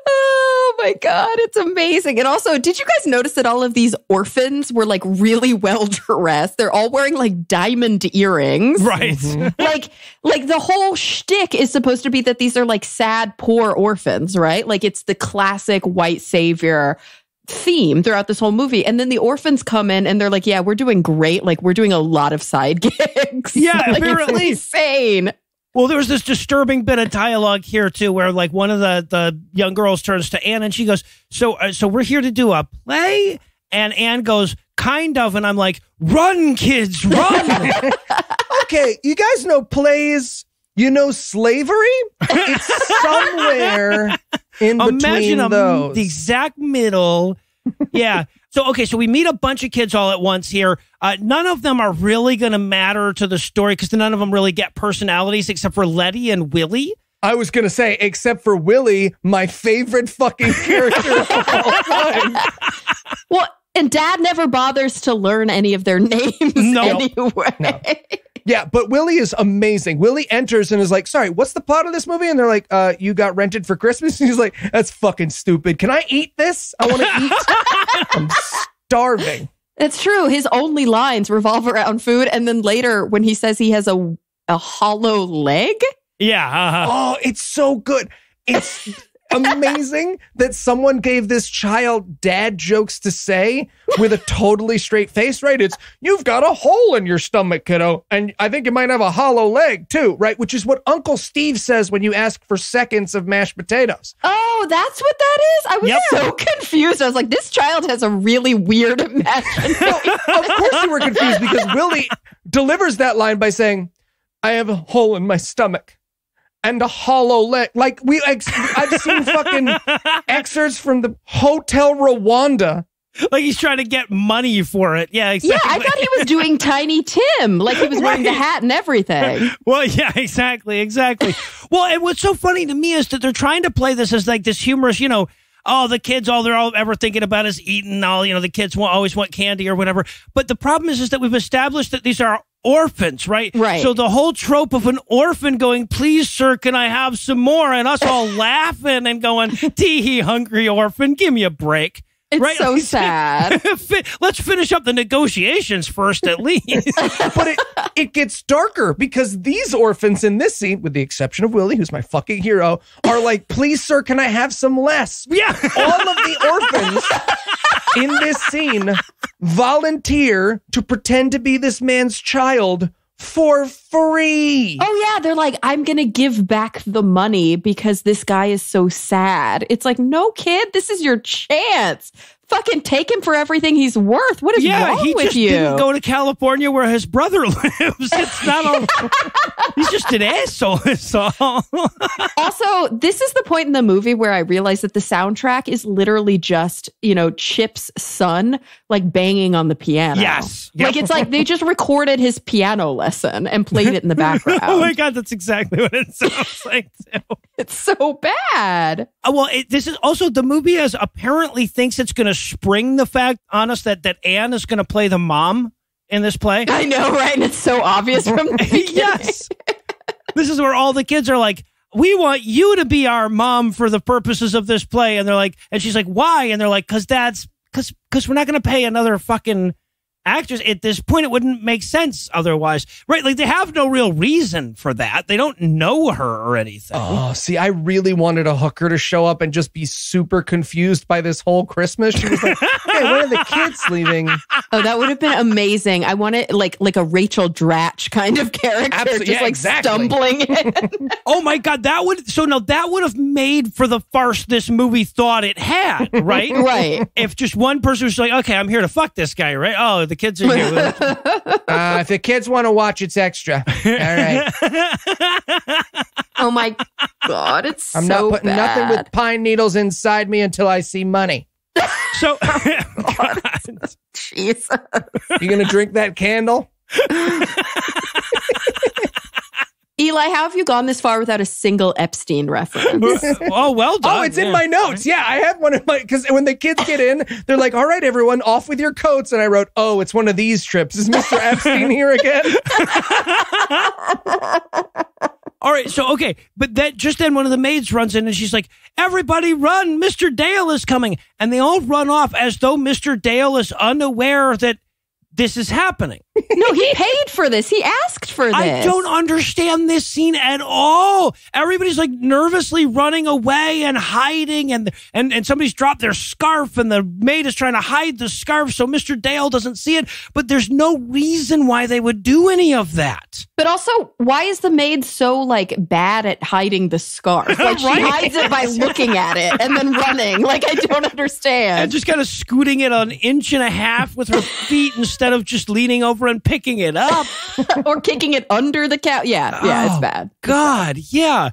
Oh my God, it's amazing. And also, did you guys notice that all of these orphans were like really well dressed? They're all wearing like diamond earrings. Right. Mm-hmm. Like, like the whole shtick is supposed to be that these are like sad, poor orphans, right? Like it's the classic white savior theme throughout this whole movie. And then the orphans come in and they're like, yeah, we're doing great. Like we're doing a lot of side gigs. Yeah, like, apparently. It's insane. Well, there was this disturbing bit of dialogue here, too, where like one of the, the young girls turns to Anne and she goes, so uh, so we're here to do a play? And Anne goes, kind of. And I'm like, run, kids, run. Okay, you guys know plays, you know slavery? It's somewhere in between Imagine a, those. the exact middle. Yeah. So, okay, so we meet a bunch of kids all at once here. Uh, none of them are really going to matter to the story because none of them really get personalities except for Letty and Willie. I was going to say, except for Willie, my favorite fucking character of all time. Well, and Dad never bothers to learn any of their names no. anyway. No. Yeah, but Willie is amazing. Willie enters and is like, sorry, what's the plot of this movie? And they're like, uh, you got rented for Christmas? And he's like, that's fucking stupid. Can I eat this? I want to eat. I'm starving. It's true. His only lines revolve around food. And then later when he says he has a, a hollow leg. Yeah. Uh-huh. Oh, it's so good. It's amazing that someone gave this child dad jokes to say with a totally straight face, right? It's, you've got a hole in your stomach, kiddo. And I think you might have a hollow leg too, right? Which is what Uncle Steve says when you ask for seconds of mashed potatoes. Oh, that's what that is? I was yep. so confused. I was like, this child has a really weird imagination. No, of course you were confused because Willie delivers that line by saying, I have a hole in my stomach. And a hollow leg. Like, we, ex I've seen fucking excerpts from the Hotel Rwanda. Like, he's trying to get money for it. Yeah, exactly. Yeah, I thought he was doing Tiny Tim. Like, he was right. wearing the hat and everything. Well, yeah, exactly, exactly. Well, and what's so funny to me is that they're trying to play this as, like, this humorous, you know, oh, the kids, all they're all ever thinking about is eating. All, you know, the kids won't always want candy or whatever. But the problem is, is that we've established that these are orphans, right? Right. So the whole trope of an orphan going, please, sir, can I have some more? And us all laughing and going, tee hee, hungry orphan, give me a break. It's right? so sad. Let's finish up the negotiations first, at least. But it, it gets darker because these orphans in this scene, with the exception of Willie, who's my fucking hero, are like, please, sir, can I have some less? Yeah. All of the orphans in this scene volunteer to pretend to be this man's child for free. Oh, yeah. They're like, I'm going to give back the money because this guy is so sad. It's like, no, kid, this is your chance. Fucking take him for everything he's worth. What is yeah, wrong with you? Yeah, he just didn't go to California where his brother lives. It's not all. He's just an asshole. It's all. Also, this is the point in the movie where I realized that the soundtrack is literally just, you know, Chip's son, like, banging on the piano. Yes. Yep. Like, it's like they just recorded his piano lesson and played it in the background. Oh, my God. That's exactly what it sounds like, too. It's so bad. Uh, well, it, this is also the movie has apparently thinks it's going to spring the fact on us that that Anne is going to play the mom in this play. I know, right? And it's so obvious from the beginning. Yes. This is where all the kids are like, we want you to be our mom for the purposes of this play. And they're like, and she's like, why? And they're like, cause that's cause, cause we're not going to pay another fucking actress at this point. It wouldn't make sense otherwise. Right. Like they have no real reason for that. They don't know her or anything. Oh, see, I really wanted a hooker to show up and just be super confused by this whole Christmas. She was like, hey, when are the kids leaving? Oh, that would have been amazing. I wanted like, like a Rachel Dratch kind of character. Absolutely. Just yeah, like exactly. stumbling in. Oh my God. That would, so now that would have made for the farce this movie thought it had, right? Right. If just one person was like, okay, I'm here to fuck this guy, right? Oh, the The kids are here. Uh, if the kids want to watch, it's extra. All right. Oh my God, it's I'm so not putting bad. Nothing with pine needles inside me until I see money. So, oh, Jesus, you gonna drink that candle? Eli, how have you gone this far without a single Epstein reference? Oh, well done. Oh, it's yeah. in my notes. Yeah, I have one of my, because when the kids get in, they're like, all right, everyone, off with your coats. And I wrote, oh, it's one of these trips. Is Mister Epstein here again? All right, so, okay. But that just then one of the maids runs in and she's like, everybody run, Mister Dale is coming. And they all run off as though Mister Dale is unaware that this is happening. No, he paid for this. He asked for this. I don't understand this scene at all. Everybody's like nervously running away and hiding, and and and somebody's dropped their scarf, and the maid is trying to hide the scarf so Mister Dale doesn't see it. But there's no reason why they would do any of that. But also, why is the maid so like bad at hiding the scarf? Like she right? hides it by looking at it and then running. Like I don't understand. And just kind of scooting it an inch and a half with her feet instead. Instead of just leaning over and picking it up. Or kicking it under the couch. Yeah, yeah, oh, it's bad. It's God, bad. Yeah.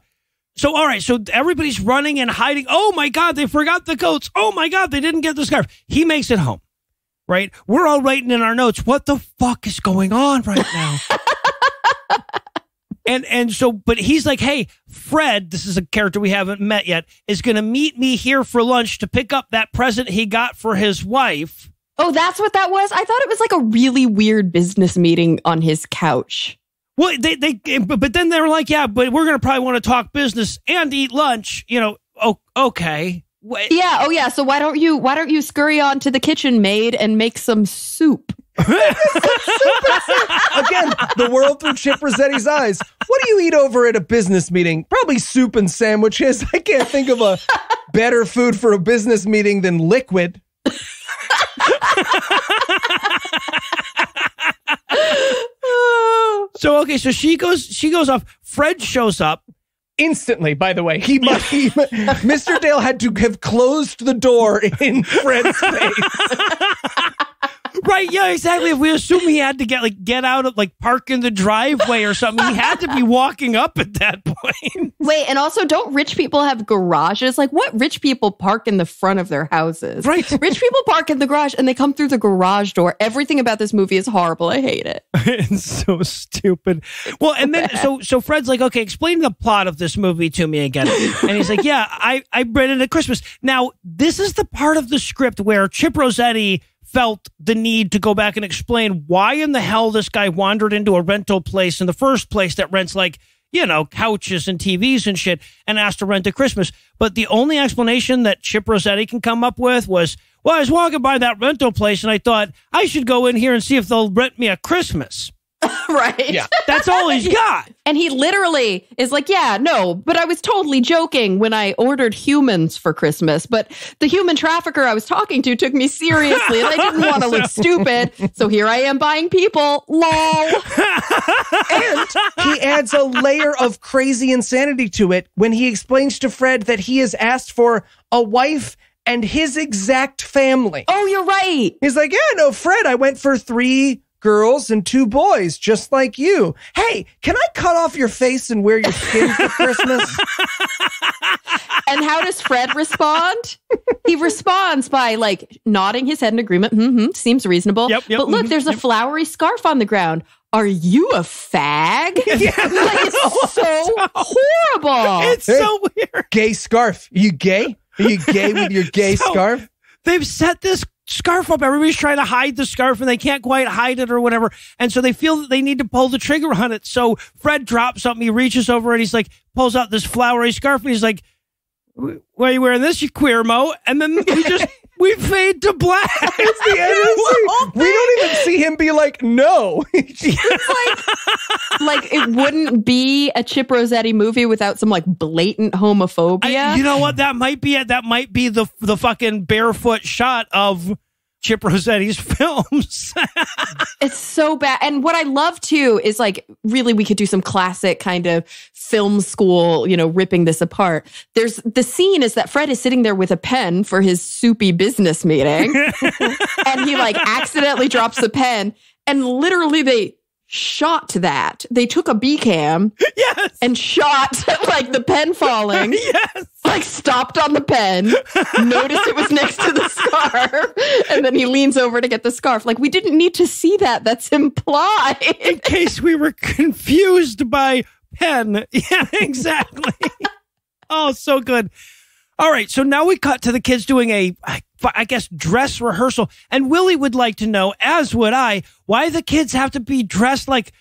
So, all right, so everybody's running and hiding. Oh, my God, they forgot the coats. Oh, my God, they didn't get the scarf. He makes it home, right? We're all writing in our notes, what the fuck is going on right now? And and so, but he's like, hey, Fred, this is a character we haven't met yet, is going to meet me here for lunch to pick up that present he got for his wife. Oh, that's what that was? I thought it was like a really weird business meeting on his couch. Well, they, they, but then they were like, yeah, but we're going to probably want to talk business and eat lunch. You know, oh, okay. Wait. Yeah. Oh, yeah. So why don't you, why don't you scurry on to the kitchen, maid, and make some soup? Again, the world through Chip Rossetti's eyes. What do you eat over at a business meeting? Probably soup and sandwiches. I can't think of a better food for a business meeting than liquid. So okay, so she goes she goes off. Fred shows up instantly, by the way. He, he Mister Dale had to have closed the door in Fred's face. Right, yeah, exactly. If we assume he had to get like get out of like park in the driveway or something, he had to be walking up at that point. Wait, and also don't rich people have garages? Like what rich people park in the front of their houses? Right. Rich people park in the garage and they come through the garage door. Everything about this movie is horrible. I hate it. It's so stupid. Well, and then so so Fred's like, okay, explain the plot of this movie to me again. And he's like, yeah, I, I read it at Christmas. Now, this is the part of the script where Chip Rossetti felt the need to go back and explain why in the hell this guy wandered into a rental place in the first place that rents like, you know, couches and T Vs and shit and asked to rent at Christmas. But the only explanation that Chip Rossetti can come up with was, well, I was walking by that rental place and I thought I should go in here and see if they'll rent me a Christmas. Right. Yeah. That's all he's got. And he literally is like, yeah, no, but I was totally joking when I ordered humans for Christmas. But the human trafficker I was talking to took me seriously and I didn't want to look stupid. So here I am buying people. Lol. And he adds a layer of crazy insanity to it when he explains to Fred that he has asked for a wife and his exact family. Oh, you're right. He's like, yeah, no, Fred, I went for three girls and two boys, just like you. Hey, can I cut off your face and wear your skin for Christmas? And how does Fred respond? He responds by like nodding his head in agreement. Mm-hmm, seems reasonable. Yep, yep, but look, mm-hmm, there's a yep. flowery scarf on the ground. Are you a fag? Yeah, like, it's so horrible. It's hey, so weird. Gay scarf. Are you gay? Are you gay with your gay so, scarf? They've set this scarf up. Everybody's trying to hide the scarf and they can't quite hide it or whatever. And so they feel that they need to pull the trigger on it. So Fred drops something. He reaches over and he's like, pulls out this flowery scarf. And he's like, why are you wearing this, you queermo? And then we just, we fade to black. It's the end. We don't even see him be like, no. It's like, like, it wouldn't be a Chip Rossetti movie without some like blatant homophobia. I, you know what? That might be it. That might be the, the fucking barefoot shot of Chip Rossetti's films. It's so bad. And what I love too is like, really, we could do some classic kind of film school, you know, ripping this apart. There's the scene is that Fred is sitting there with a pen for his soupy business meeting. And he like accidentally drops the pen. And literally they shot that. They took a B cam yes. and shot like the pen falling. Yes. Like stopped on the pen, noticed it was next to the scarf, and then he leans over to get the scarf. Like, we didn't need to see that. That's implied. In case we were confused by pen. Yeah, exactly. Oh, so good. All right, so now we cut to the kids doing a, I guess, dress rehearsal. And Willie would like to know, as would I, why the kids have to be dressed like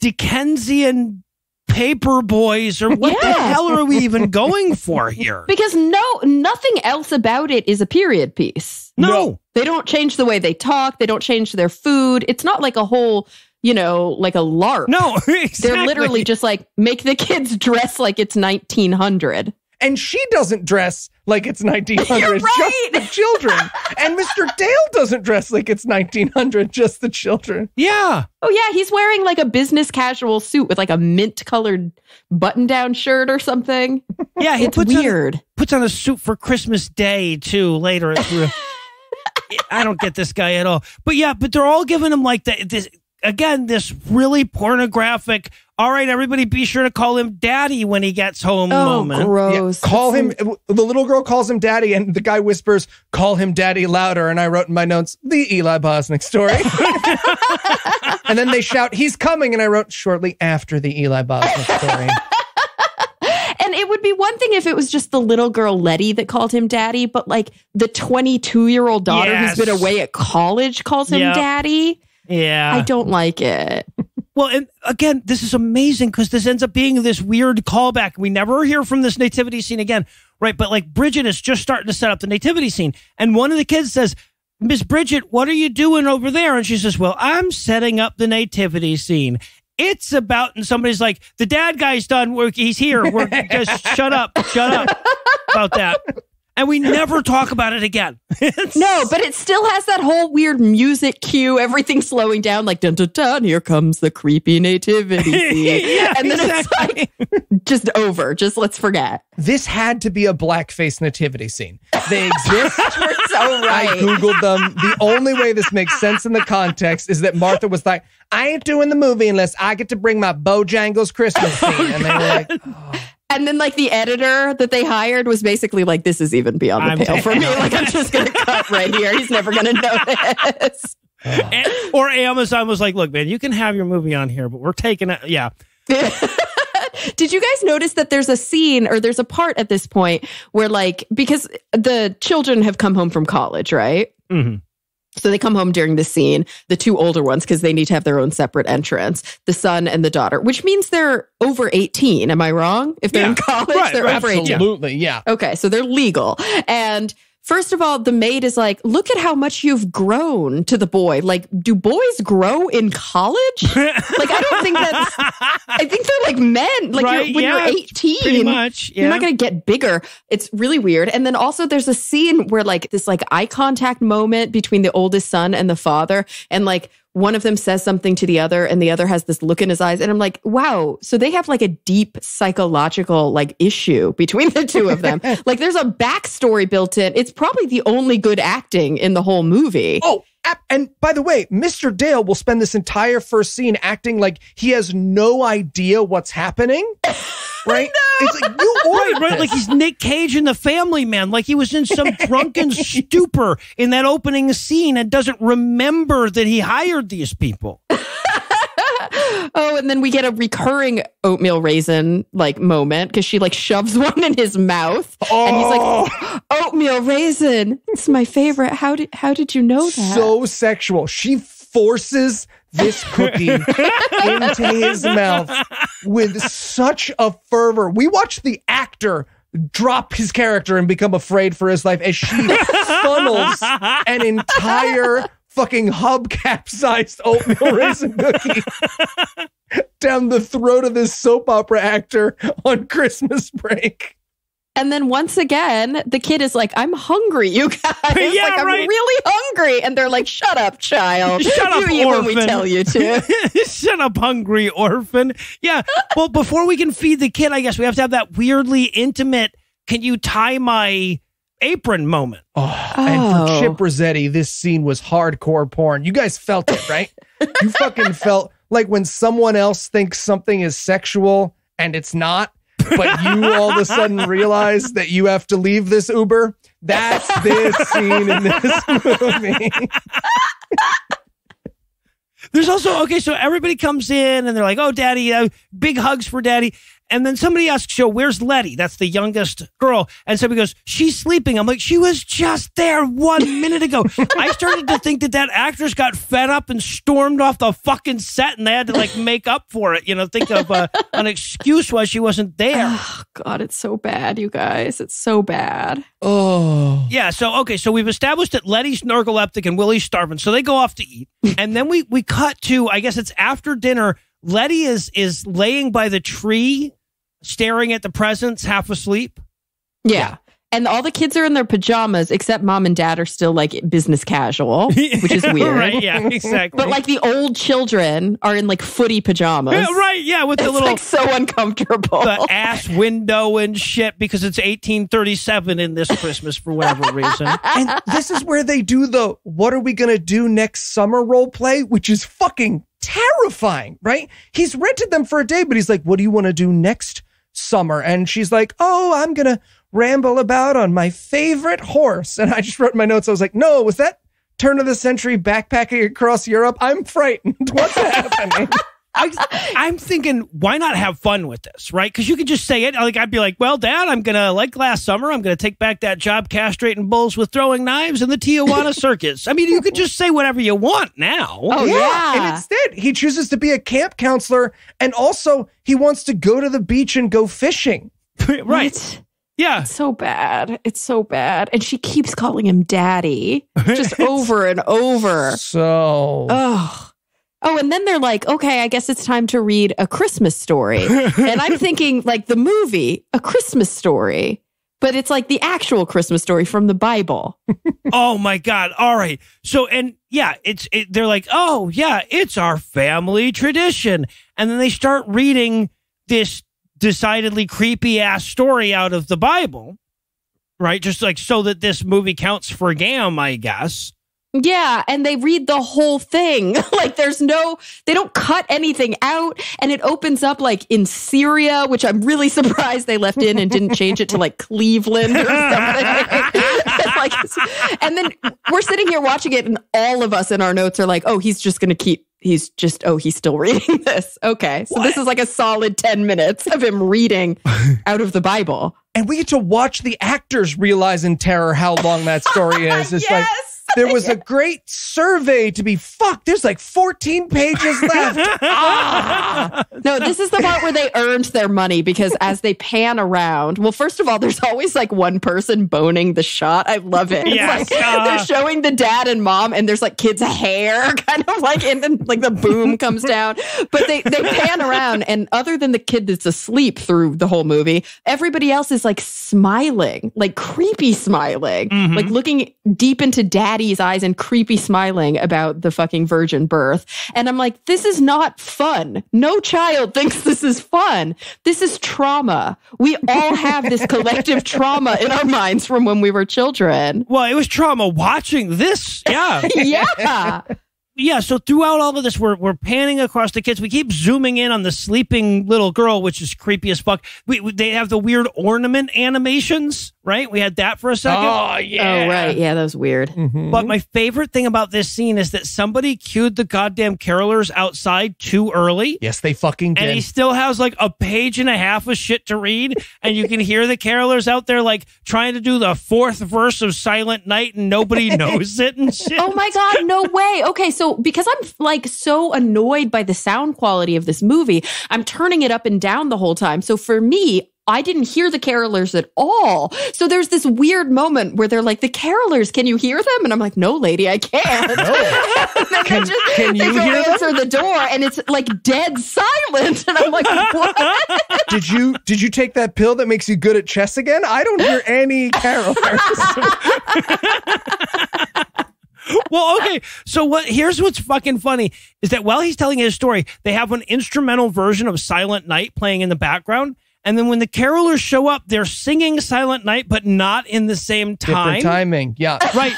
Dickensian paper boys, or what yeah. the hell are we even going for here? Because no, nothing else about it is a period piece. No. no. They don't change the way they talk. They don't change their food. It's not like a whole, you know, like a LARP. No, exactly. They're literally just like, make the kids dress like it's nineteen hundred. And she doesn't dress like it's nineteen hundred, You're right. just the children. And Mister Dale doesn't dress like it's nineteen hundred, just the children. Yeah. Oh, yeah. He's wearing like a business casual suit with like a mint colored button down shirt or something. Yeah. He it's puts weird. On, puts on a suit for Christmas Day, too, later. I don't get this guy at all. But yeah, but they're all giving him like the, this, again, this really pornographic, all right, everybody be sure to call him daddy when he gets home. Oh, moment. Gross. Yeah, call him, the little girl calls him daddy and the guy whispers, call him daddy louder. And I wrote in my notes, the Eli Bosnick story. And then they shout, he's coming. And I wrote shortly after the Eli Bosnick story. And it would be one thing if it was just the little girl Letty that called him daddy, but like the twenty-two year old daughter yes. who's been away at college calls him yep. daddy. Yeah. I don't like it. Well, and again, this is amazing because this ends up being this weird callback. We never hear from this nativity scene again, right? But like Bridget is just starting to set up the nativity scene. And one of the kids says, Miss Bridget, what are you doing over there? And she says, well, I'm setting up the nativity scene. It's about, and somebody's like, the dad guy's done work. He's here. We're just shut up. Shut up about that. And we never talk about it again. No, but it still has that whole weird music cue, everything slowing down, like, dun, dun, dun, here comes the creepy nativity scene. Yeah, and then exactly. it's like, just over, just let's forget. This had to be a blackface nativity scene. They exist. You're so right. I Googled them. The only way this makes sense in the context is that Martha was like, I ain't doing the movie unless I get to bring my Bojangles Christmas scene. Oh, and they were like, oh. And then, like, the editor that they hired was basically like, this is even beyond the I'm pale for me. Like, I'm just going to cut right here. He's never going to notice. And, or Amazon was like, look, man, you can have your movie on here, but we're taking it. Yeah. Did you guys notice that there's a scene or there's a part at this point where, like, because the children have come home from college, right? Mm-hmm. So they come home during the scene, the two older ones, because they need to have their own separate entrance, the son and the daughter, which means they're over eighteen. Am I wrong? If they're yeah, in college, right, they're right, over absolutely, eighteen. Absolutely, yeah. Okay, so they're legal. And first of all, the maid is like, look at how much you've grown to the boy. Like, do boys grow in college? Like, I don't think that's, I think they're like men. Like, right, you're, when yeah, you're eighteen, pretty much, yeah. you're not going to get bigger. It's really weird. And then also there's a scene where like this like eye contact moment between the oldest son and the father. And like one of them says something to the other and the other has this look in his eyes. And I'm like, wow. So they have like a deep psychological like issue between the two of them. Like there's a backstory built in. It's probably the only good acting in the whole movie. Oh, and by the way, Mister Dale will spend this entire first scene acting like he has no idea what's happening. Right? It's like, you ordered right, right? Like he's Nick Cage in The Family Man. Like he was in some drunken stupor in that opening scene and doesn't remember that he hired these people. Oh, and then we get a recurring oatmeal raisin like moment because she like shoves one in his mouth, oh! and he's like, "Oatmeal raisin, it's my favorite. How did how did you know that?" So sexual. She forces this cookie into his mouth with such a fervor. We watched the actor drop his character and become afraid for his life as she funnels an entire fucking hubcap-sized oatmeal raisin cookie down the throat of this soap opera actor on Christmas break. And then once again, the kid is like, "I'm hungry, you guys. Yeah, like, I'm right. really hungry." And they're like, "Shut up, child. Shut up, you orphan. When we tell you to." Shut up, hungry orphan. Yeah. Well, before we can feed the kid, I guess we have to have that weirdly intimate, "Can you tie my apron" moment. Oh, oh. And for Chip Rossetti, this scene was hardcore porn. You guys felt it, right? You fucking felt like when someone else thinks something is sexual and it's not, but you all of a sudden realize that you have to leave this Uber. That's this scene in this movie. There's also, okay, so everybody comes in and they're like, "Oh, daddy, uh, big hugs for daddy." And then somebody asks, "So where's Letty?" That's the youngest girl. And somebody goes, "She's sleeping." I'm like, she was just there one minute ago. I started to think that that actress got fed up and stormed off the fucking set and they had to like make up for it. You know, think of uh, an excuse why she wasn't there. Oh, God, it's so bad, you guys. It's so bad. Oh. Yeah, so, okay, so we've established that Letty's narcoleptic and Willie's starving. So they go off to eat. And then we, we cut to, I guess it's after dinner. Letty is is laying by the tree, staring at the presents, half asleep. Yeah. yeah. And all the kids are in their pajamas, except mom and dad are still like business casual, which is weird. Right, yeah, exactly. But like the old children are in like footy pajamas. Yeah, right, yeah, with the it's, little... like so uncomfortable. The ass window and shit, because it's eighteen thirty-seven in this Christmas for whatever reason. And this is where they do the, "What are we going to do next summer" role play, which is fucking terrifying, right? He's rented them for a day, but he's like, "What do you want to do next summer?" And she's like, "Oh, I'm going to ramble about on my favorite horse." And I just wrote in my notes, I was like, "No, was that turn of the century backpacking across Europe? I'm frightened. What's happening?" I, I'm thinking, why not have fun with this, right? Because you could just say it. Like, I'd be like, "Well, Dad, I'm going to, like last summer, I'm going to take back that job castrating bulls with throwing knives in the Tijuana circus." I mean, you could just say whatever you want now. Oh, yeah. yeah. And instead, he chooses to be a camp counselor, and also he wants to go to the beach and go fishing. Right. What? Yeah. It's so bad. It's so bad. And she keeps calling him daddy just over and over. So. Oh. Oh, and then they're like, "Okay, I guess it's time to read A Christmas Story." And I'm thinking like the movie, A Christmas Story. But it's like the actual Christmas story from the Bible. Oh, my God. All right. So, and yeah, it's it, they're like, "Oh, yeah, it's our family tradition." And then they start reading this decidedly creepy ass story out of the Bible, right? Just like so that this movie counts for gam, I guess. Yeah, and they read the whole thing. Like, there's no, they don't cut anything out. And it opens up like in Syria, which I'm really surprised they left in and didn't change it to like Cleveland or something. Like, and then we're sitting here watching it and all of us in our notes are like, "Oh, he's just going to keep, he's just, oh, he's still reading this." Okay, so what? This is like a solid ten minutes of him reading out of the Bible. And we get to watch the actors realize in terror how long that story is. It's yes! like, there was a great survey to be fucked. There's like fourteen pages left. Ah! No, this is the part where they earned their money because as they pan around, well, first of all, there's always like one person boning the shot. I love it. Yes, it's like, uh, they're showing the dad and mom and there's like kids' hair kind of like, and then like the boom comes down. But they, they pan around and other than the kid that's asleep through the whole movie, everybody else is like smiling, like creepy smiling, mm-hmm. like looking deep into daddy eyes and creepy smiling about the fucking virgin birth. And I'm like, this is not fun. No child thinks this is fun. This is trauma. We all have this collective trauma in our minds from when we were children. Well, it was trauma watching this. Yeah. yeah. Yeah. So throughout all of this, we're, we're panning across the kids. We keep zooming in on the sleeping little girl, which is creepy as fuck. We, they have the weird ornament animations. right? We had that for a second. Oh, yeah. Oh, right. Yeah, that was weird. Mm-hmm. But my favorite thing about this scene is that somebody cued the goddamn carolers outside too early. Yes, they fucking did. And he still has like a page and a half of shit to read. And you can hear the carolers out there like trying to do the fourth verse of Silent Night and nobody knows it and shit. Oh my God, no way. Okay, so because I'm like so annoyed by the sound quality of this movie, I'm turning it up and down the whole time. So for me, I didn't hear the carolers at all. So there's this weird moment where they're like, the carolers, can you hear them? And I'm like, no, lady, I can't. No. can, just, can you hear answer them? The door and it's like dead silent. And I'm like, what? Did you, did you take that pill that makes you good at chess again? I don't hear any carolers. Well, okay. So what? Here's what's fucking funny is that while he's telling his story, they have an instrumental version of Silent Night playing in the background. And then when the carolers show up, they're singing Silent Night, but not in the same time. Different timing, yeah. Right.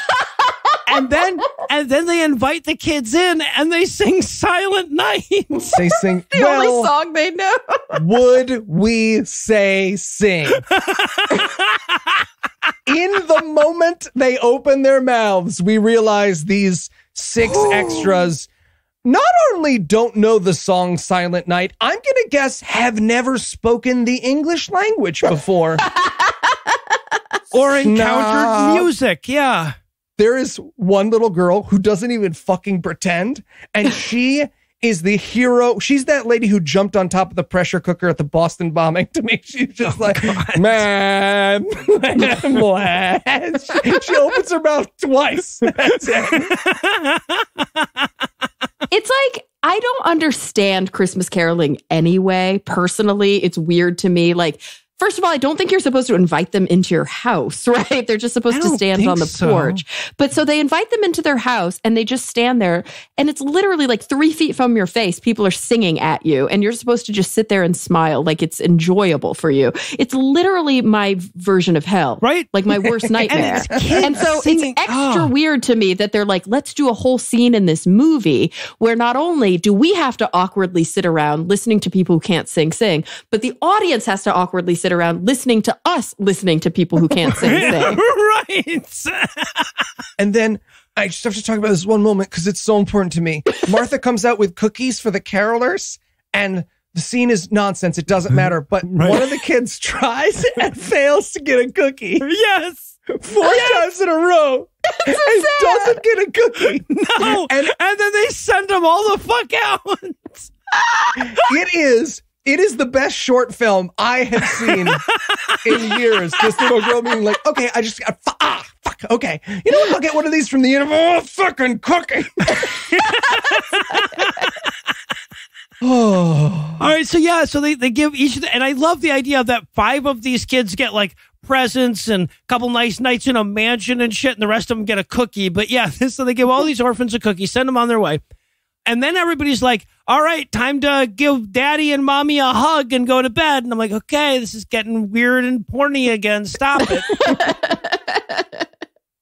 And then and then they invite the kids in and they sing Silent Night. They sing the well, only song they know. Would we say sing? In the moment they open their mouths, we realize these six extras not only don't know the song Silent Night, I'm going to guess have never spoken the English language before. Or encountered nah. music, yeah. There is one little girl who doesn't even fucking pretend, and she is the hero. She's that lady who jumped on top of the pressure cooker at the Boston bombing to me. She's just oh, like, God. man, man. She, she opens her mouth twice. That's it. It's like, I don't understand Christmas caroling anyway. Personally, it's weird to me. Like, first of all, I don't think you're supposed to invite them into your house, right? They're just supposed to stand on the so. porch. But so they invite them into their house and they just stand there. And it's literally like three feet from your face. People are singing at you and you're supposed to just sit there and smile like it's enjoyable for you. It's literally my version of hell, right? Like my worst nightmare. and, it's and so singing. It's extra oh. weird to me that they're like, let's do a whole scene in this movie where not only do we have to awkwardly sit around listening to people who can't sing, sing, but the audience has to awkwardly sit around listening to us listening to people who can't sing. sing. Right. And then I just have to talk about this one moment because it's so important to me. Martha comes out with cookies for the carolers and the scene is nonsense. It doesn't matter. But right. one of the kids tries and fails to get a cookie. Yes. Four yes. times in a row. And so doesn't get a cookie. No. And, and then they send them all the fuck out. It is. It is the best short film I have seen in years. This little girl being like, okay, I just got, ah, fuck, okay. You know what? I'll get one of these from the universe. Oh, fucking cookie. Oh. All right. So, yeah. So they, they give each of the, and I love the idea that five of these kids get like presents and a couple nice nights in a mansion and shit. And the rest of them get a cookie. But yeah, so they give all these orphans a cookie, send them on their way. And then everybody's like, all right, time to give daddy and mommy a hug and go to bed. And I'm like, okay, this is getting weird and porny again. Stop it.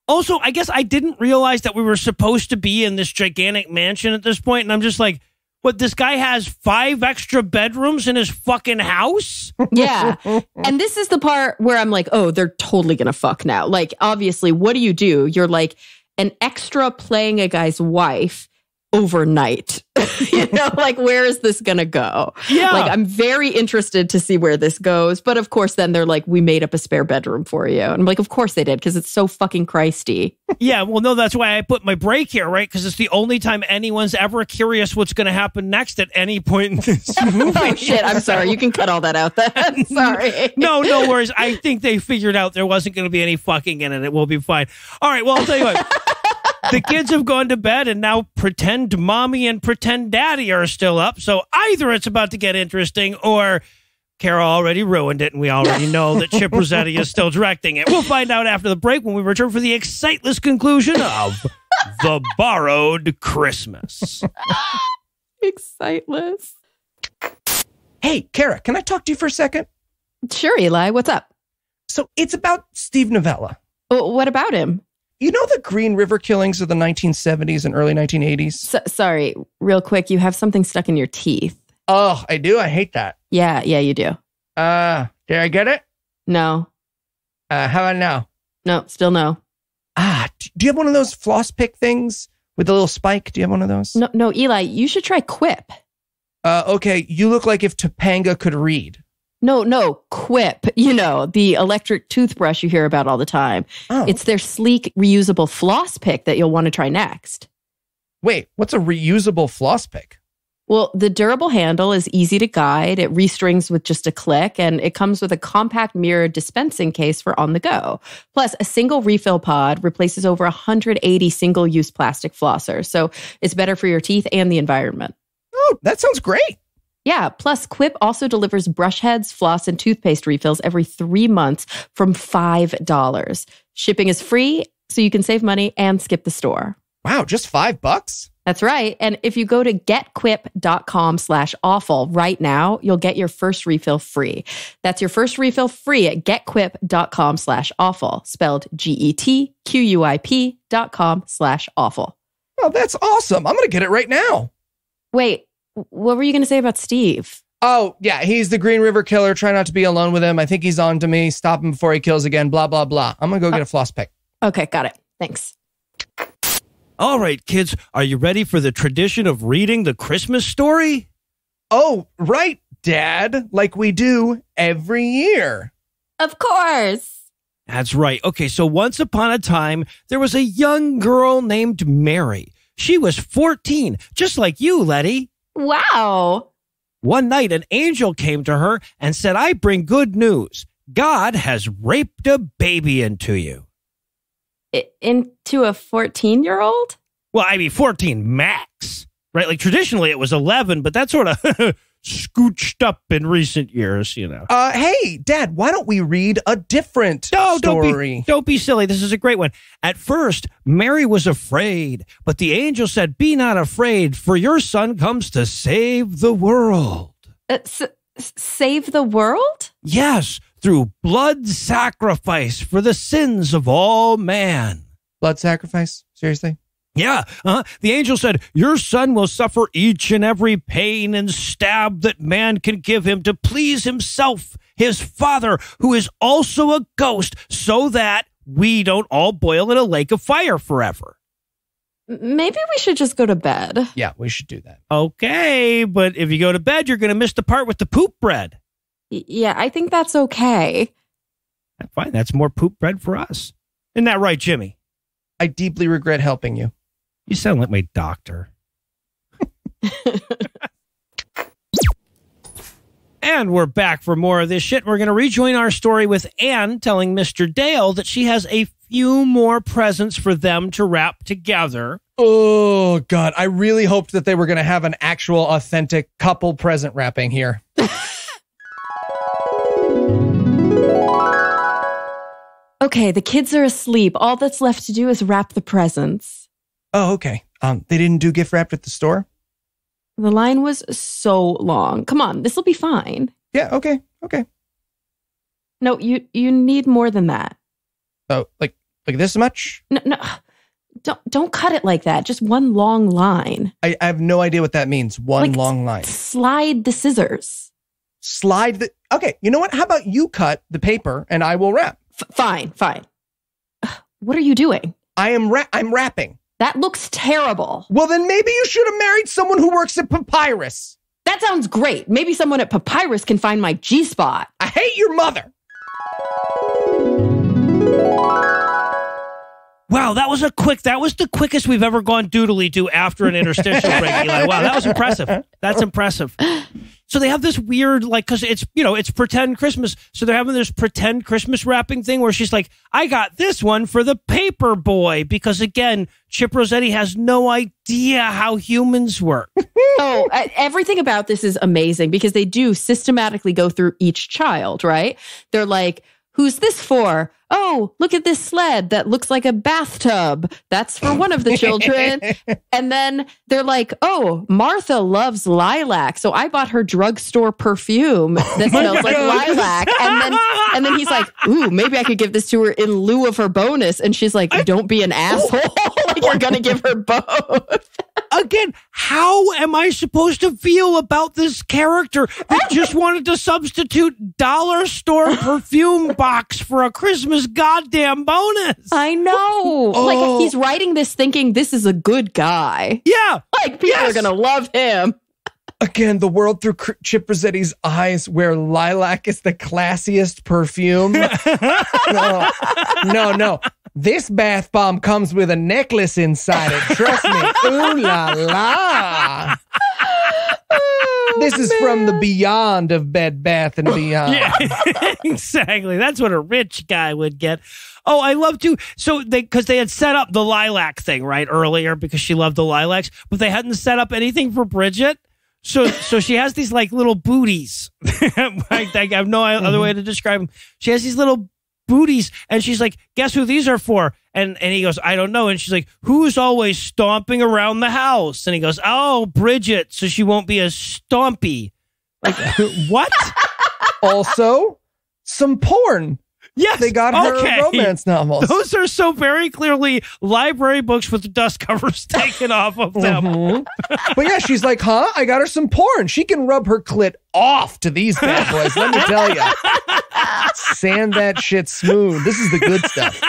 Also, I guess I didn't realize that we were supposed to be in this gigantic mansion at this point. And I'm just like, what, this guy has five extra bedrooms in his fucking house? Yeah. And this is the part where I'm like, oh, they're totally going to fuck now. Like, obviously, what do you do? You're like an extra playing a guy's wife overnight. You know, like, where is this gonna go? Yeah. Like, I'm very interested to see where this goes. But of course, then they're like, we made up a spare bedroom for you. And I'm like, of course they did, because it's so fucking Christy. Yeah, well, no, that's why I put my break here, right? Because it's the only time anyone's ever curious what's going to happen next at any point in this movie. Oh, shit, I'm sorry. You can cut all that out then. Sorry. No, no worries. I think they figured out there wasn't going to be any fucking in it. It will be fine. All right, well, I'll tell you what. The kids have gone to bed and now pretend mommy and pretend daddy are still up. So either it's about to get interesting or Cara already ruined it. And we already know that Chip Rossetti is still directing it. We'll find out after the break when we return for the exciteless conclusion of The Borrowed Christmas. Exciteless. Hey, Cara, can I talk to you for a second? Sure, Eli. What's up? So it's about Steve Novella. Well, what about him? You know the Green River killings of the nineteen seventies and early nineteen eighties? So, sorry, real quick. You have something stuck in your teeth. Oh, I do? I hate that. Yeah, yeah, you do. Uh, did I get it? No. Uh, how about now? No, still no. Ah, do you have one of those floss pick things with a little spike? Do you have one of those? No, no, Eli, you should try Quip. Uh, okay, you look like if Topanga could read. No, no, Quip, you know, the electric toothbrush you hear about all the time. Oh. It's their sleek, reusable floss pick that you'll want to try next. Wait, what's a reusable floss pick? Well, the durable handle is easy to guide. It restrings with just a click, and it comes with a compact mirror dispensing case for on the go. Plus, a single refill pod replaces over one hundred eighty single-use plastic flossers, so it's better for your teeth and the environment. Oh, that sounds great. Yeah, plus Quip also delivers brush heads, floss, and toothpaste refills every three months from five dollars. Shipping is free, so you can save money and skip the store. Wow, just five bucks? That's right. And if you go to getquip.com slash awful right now, you'll get your first refill free. That's your first refill free at getquip.com slash awful, spelled G E T Q U I P dot com slash awful. Oh, that's awesome. I'm going to get it right now. Wait, what were you going to say about Steve? Oh, yeah, he's the Green River Killer. Try not to be alone with him. I think he's on to me. Stop him before he kills again. Blah, blah, blah. I'm going to go get a floss pick. Okay, got it. Thanks. All right, kids, are you ready for the tradition of reading the Christmas story? Oh, right, Dad, like we do every year. Of course. That's right. Okay, so once upon a time, there was a young girl named Mary. She was fourteen, just like you, Letty. Wow. One night, an angel came to her and said, I bring good news. God has raped a baby into you. Into a fourteen-year-old? Well, I mean, fourteen max, right? Like, traditionally, it was eleven, but that sort of scooched up in recent years, you know. Uh, hey, Dad, why don't we read a different no, story? Don't be, don't be silly. This is a great one. At first, Mary was afraid, but the angel said, be not afraid, for your son comes to save the world. Uh, s- save the world? Yes, through blood sacrifice for the sins of all man. Blood sacrifice? Seriously? Yeah. Uh-huh. The angel said, your son will suffer each and every pain and stab that man can give him to please himself, his father, who is also a ghost, so that we don't all boil in a lake of fire forever. Maybe we should just go to bed. Yeah, we should do that. Okay, but if you go to bed, you're going to miss the part with the poop bread. Yeah, I think that's okay. Fine, that's more poop bread for us. Isn't that right, Jimmy? I deeply regret helping you. You sound like my doctor. And we're back for more of this shit. We're going to rejoin our story with Anne telling Mister Dale that she has a few more presents for them to wrap together. Oh, God. I really hoped that they were going to have an actual authentic couple present wrapping here. Okay, the kids are asleep. All that's left to do is wrap the presents. Oh, okay. Um, they didn't do gift wrapped at the store? The line was so long. Come on, this will be fine. Yeah, okay, okay. No, you you need more than that. Oh, like like this much? No, no. Don't don't cut it like that. Just one long line. I, I have no idea what that means. One like, long line. Slide the scissors. Slide the... Okay, you know what? How about you cut the paper and I will wrap? Fine, fine. What are you doing? I am ra- I'm rapping. That looks terrible. Well, then maybe you should have married someone who works at Papyrus. That sounds great. Maybe someone at Papyrus can find my G-spot. I hate your mother. Wow, that was a quick, that was the quickest we've ever gone doodly-doo after an interstitial break, Eli. Wow, that was impressive. That's impressive. So they have this weird, like, because it's, you know, it's pretend Christmas. So they're having this pretend Christmas wrapping thing where she's like, I got this one for the paper boy. Because, again, Chip Rossetti has no idea how humans work. Oh, everything about this is amazing because they do systematically go through each child, right? They're like, who's this for? Oh, look at this sled that looks like a bathtub. That's for one of the children. And then they're like, oh, Martha loves lilac. So I bought her drugstore perfume that smells oh like God. lilac. And then and then he's like, ooh, maybe I could give this to her in lieu of her bonus. And she's like, don't be an asshole. Like, we're going to give her both. Again, how am I supposed to feel about this character that just wanted to substitute dollar store perfume box for a Christmas Oscar's goddamn bonus. I know. Oh. Like, he's writing this thinking this is a good guy. Yeah. Like, people yes. are going to love him. Again, the world through Chip Rossetti's eyes, where lilac is the classiest perfume. no, no, no. This bath bomb comes with a necklace inside it. Trust me. Ooh la la. Oh, this is man. from the beyond of Bed Bath and Beyond. Yeah, exactly. That's what a rich guy would get. Oh, I love to. So they, because they had set up the lilac thing right earlier because she loved the lilacs, but they hadn't set up anything for Bridget. So, so she has these like little booties. I, I have no other way to describe them. She has these little booties, and she's like, "Guess who these are for?" And and he goes, "I don't know." And she's like, "Who's always stomping around the house?" And he goes, "Oh, Bridget, so she won't be as stompy." Like what? Also, some porn. Yes, they got okay. her romance novels. Those are so very clearly library books with the dust covers taken off of them. Mm-hmm. But yeah, she's like, huh? I got her some porn. She can rub her clit off to these bad boys. Let me tell you. Sand that shit smooth. This is the good stuff.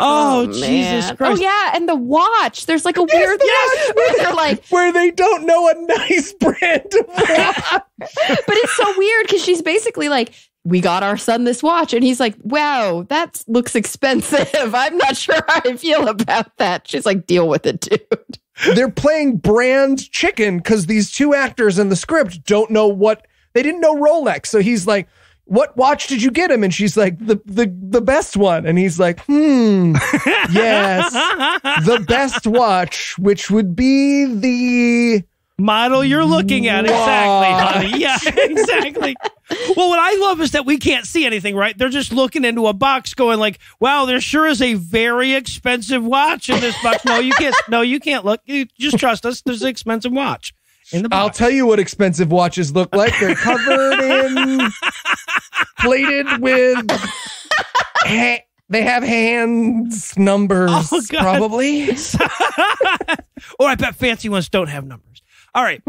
Oh, oh Jesus Christ. Oh, yeah, and the watch. There's like a yes, weird yes, where they're like... Where they don't know a nice brand of watch. But it's so weird because she's basically like, we got our son this watch. And he's like, wow, that looks expensive. I'm not sure how I feel about that. She's like, deal with it, dude. They're playing brand chicken because these two actors in the script don't know what... They didn't know Rolex. So he's like... What watch did you get him? And she's like, the the the best one. And he's like, hmm, yes, the best watch, which would be the model you're looking at. Watch. Exactly, honey. Yeah, exactly. Well, what I love is that we can't see anything, right? They're just looking into a box going like, wow, there sure is a very expensive watch in this box. No, you can't. No, you can't look. You just trust us. There's an expensive watch. I'll tell you what expensive watches look like. They're covered in, plated with, ha they have hands, numbers, oh, probably. Or I bet fancy ones don't have numbers. All right.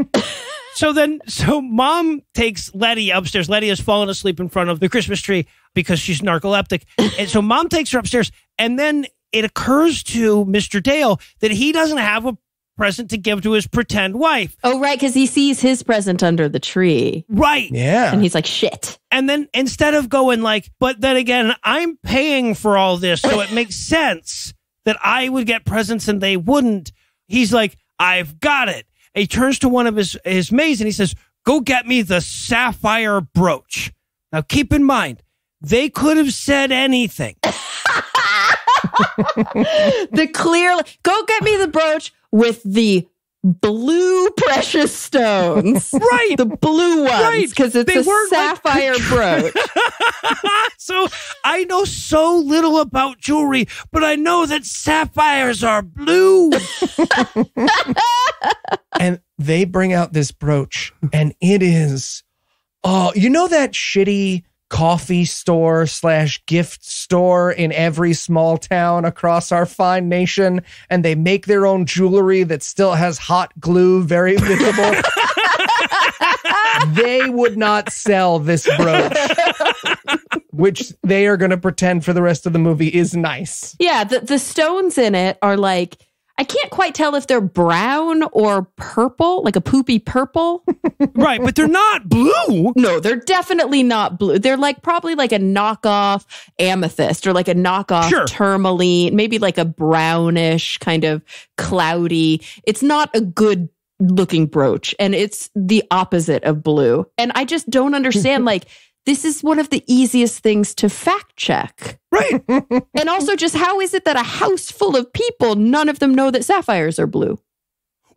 So then, so mom takes Letty upstairs. Letty has fallen asleep in front of the Christmas tree because she's narcoleptic. And so mom takes her upstairs. And then it occurs to Mister Dale that he doesn't have a present to give to his pretend wife. Oh, right, because he sees his present under the tree. Right. Yeah. And he's like, shit. And then instead of going like, but then again, I'm paying for all this, so it makes sense that I would get presents and they wouldn't. He's like, I've got it. And he turns to one of his, his maids and he says, go get me the sapphire brooch. Now, keep in mind, they could have said anything. The clear, go get me the brooch with the blue precious stones. Right. The blue ones. Right. Because it's they a sapphire like... brooch. So I know so little about jewelry, but I know that sapphires are blue. And they bring out this brooch and it is, oh, you know that shitty coffee store slash gift store in every small town across our fine nation, and they make their own jewelry that still has hot glue very visible. They would not sell this brooch, which they are going to pretend for the rest of the movie is nice. Yeah, the, the stones in it are like, I can't quite tell if they're brown or purple, like a poopy purple. Right, but they're not blue. No, they're definitely not blue. They're like probably like a knockoff amethyst or like a knockoff sure. tourmaline, maybe like a brownish kind of cloudy. It's not a good looking brooch, and it's the opposite of blue. And I just don't understand, like, this is one of the easiest things to fact check. Right. And also, just how is it that a house full of people, none of them know that sapphires are blue?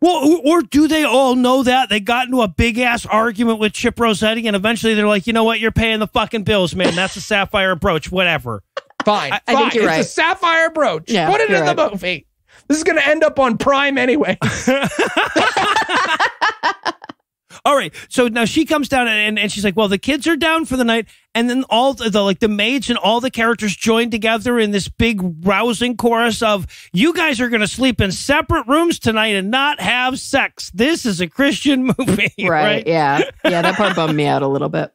Well, or do they all know that? They got into a big-ass argument with Chip Rossetti, and eventually they're like, you know what? You're paying the fucking bills, man. That's a sapphire brooch. Whatever. Fine. I, fine. I think you're it's right. It's a sapphire brooch. Yeah, put it in right. the movie. This is going to end up on Prime anyway. All right. So now she comes down and, and she's like, well, the kids are down for the night. And then all the, like the maids and all the characters join together in this big rousing chorus of, you guys are going to sleep in separate rooms tonight and not have sex. This is a Christian movie. Right. right? Yeah. Yeah. That part bummed me out a little bit.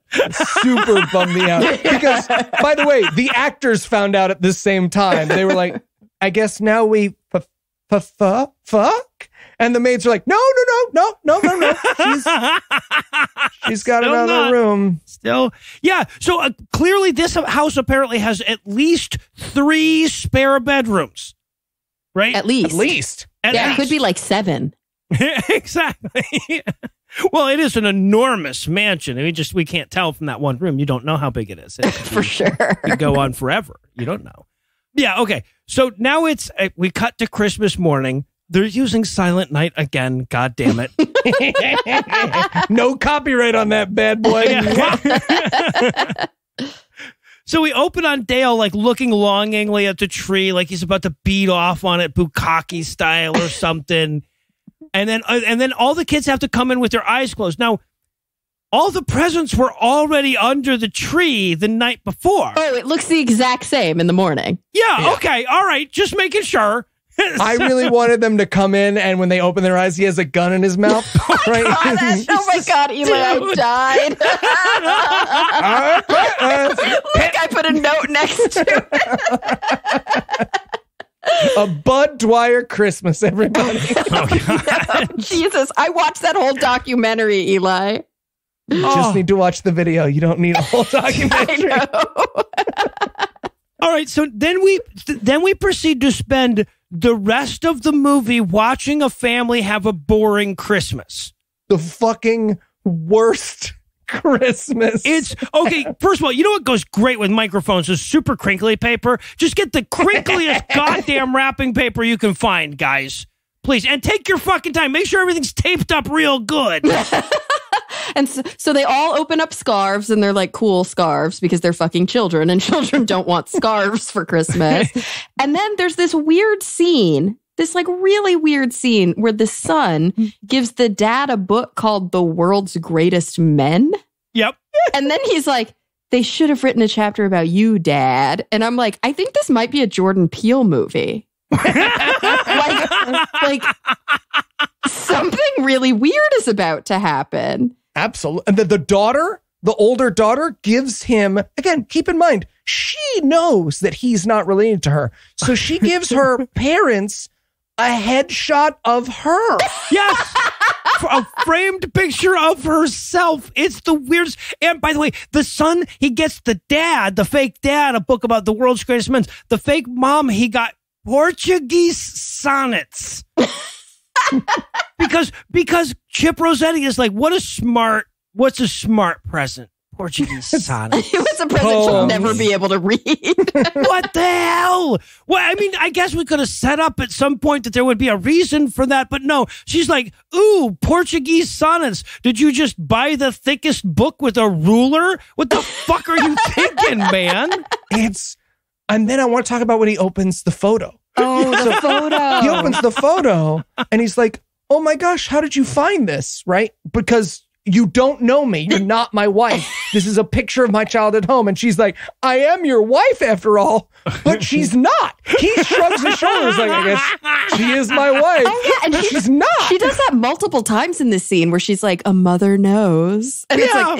Super bummed me out. Because by the way, the actors found out at the same time. They were like, I guess now we fuck. And the maids are like, no, no, no, no, no, no, no. She's, she's got still another not, room. Still. Yeah. So uh, clearly this house apparently has at least three spare bedrooms, right? At least. At least. At yeah, least. It could be like seven. Exactly. Well, it is an enormous mansion. I mean, just we can't tell from that one room. You don't know how big it is. It, For sure. It could go on forever. You don't know. Yeah. Okay. So now it's, uh, we cut to Christmas morning. They're using Silent Night again. God damn it. No copyright on that bad boy. Yeah. So we open on Dale, like looking longingly at the tree, like he's about to beat off on it, Bukkake style or something. And then, uh, and then all the kids have to come in with their eyes closed. Now, all the presents were already under the tree the night before. Oh, it looks the exact same in the morning. Yeah. yeah. Okay. All right. Just making sure. I really wanted them to come in, and when they open their eyes, he has a gun in his mouth. Right? Oh, oh my God, Eli, I died. Look, I put a note next to it. A Bud Dwyer Christmas, everybody. Oh, no, Jesus, I watched that whole documentary, Eli. You oh. just need to watch the video. You don't need a whole documentary. All right, so then we th then we proceed to spend the rest of the movie watching a family have a boring Christmas. The fucking worst Christmas. It's okay. First of all, you know what goes great with microphones is super crinkly paper. Just get the crinkliest goddamn wrapping paper you can find, guys. Please. And take your fucking time. Make sure everything's taped up real good. And so, so they all open up scarves and they're like cool scarves because they're fucking children and children don't want scarves for Christmas. And then there's this weird scene, this like really weird scene where the son gives the dad a book called The World's Greatest Men. Yep. And then he's like, they should have written a chapter about you, Dad. And I'm like, I think this might be a Jordan Peele movie. like, like something really weird is about to happen. Absolutely. And the, the daughter, the older daughter gives him, again, keep in mind, she knows that he's not related to her. So she gives her parents a headshot of her. Yes. A framed picture of herself. It's the weirdest. And by the way, the son, he gets the dad, the fake dad, a book about the world's greatest men. The fake mom, he got Portuguese sonnets. Because because Chip Rossetti is like, what a smart, what's a smart present? Portuguese sonnets. It was a present oh. she'll never be able to read. What the hell? Well, I mean, I guess we could have set up at some point that there would be a reason for that, but no. She's like, ooh, Portuguese sonnets. Did you just buy the thickest book with a ruler? What the fuck are you thinking, man? It's, and then I want to talk about when he opens the photo. Oh, the photo. He opens the photo and he's like, oh my gosh, how did you find this? Right? Because you don't know me. You're not my wife. This is a picture of my child at home. And she's like, I am your wife after all, but she's not. He shrugs his shoulders like, I guess she is my wife. Oh, yeah, and she's, she's not. She does that multiple times in this scene where she's like, a mother knows. And yeah. it's like,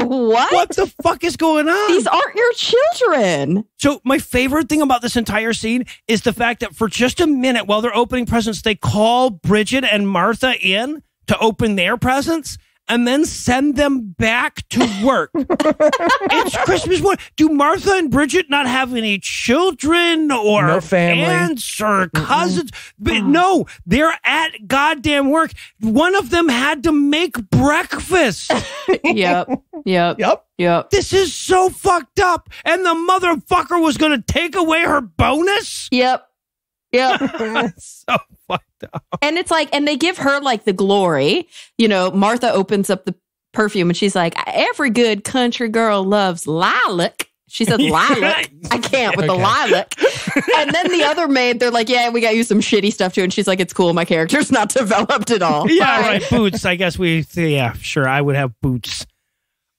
ew, what? What the fuck is going on? These aren't your children. So my favorite thing about this entire scene is the fact that for just a minute while they're opening presents, they call Bridget and Martha in to open their presents. And then send them back to work. It's Christmas morning. Do Martha and Bridget not have any children or no family, aunts or cousins? Mm-mm. But no, they're at goddamn work. One of them had to make breakfast. Yep. Yep. Yep. Yep. This is so fucked up. And the motherfucker was going to take away her bonus? Yep. Yeah. So fucked up. And it's like, and they give her like the glory. You know, Martha opens up the perfume and she's like, every good country girl loves lilac. She said lilac. I can't with okay. the lilac. And then the other maid, they're like, yeah, we got you some shitty stuff too. And she's like, it's cool. My character's not developed at all. Yeah, Bye. right. Boots. I guess we, yeah, sure. I would have boots.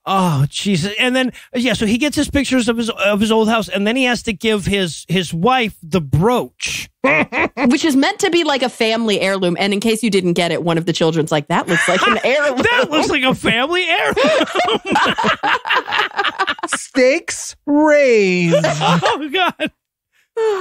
Oh, Jesus. And then, yeah, so he gets his pictures of his of his old house, and then he has to give his his wife the brooch. Which is meant to be like a family heirloom. And in case you didn't get it, one of the children's like, that looks like an heirloom. That looks like a family heirloom. Stakes raised. Oh, God.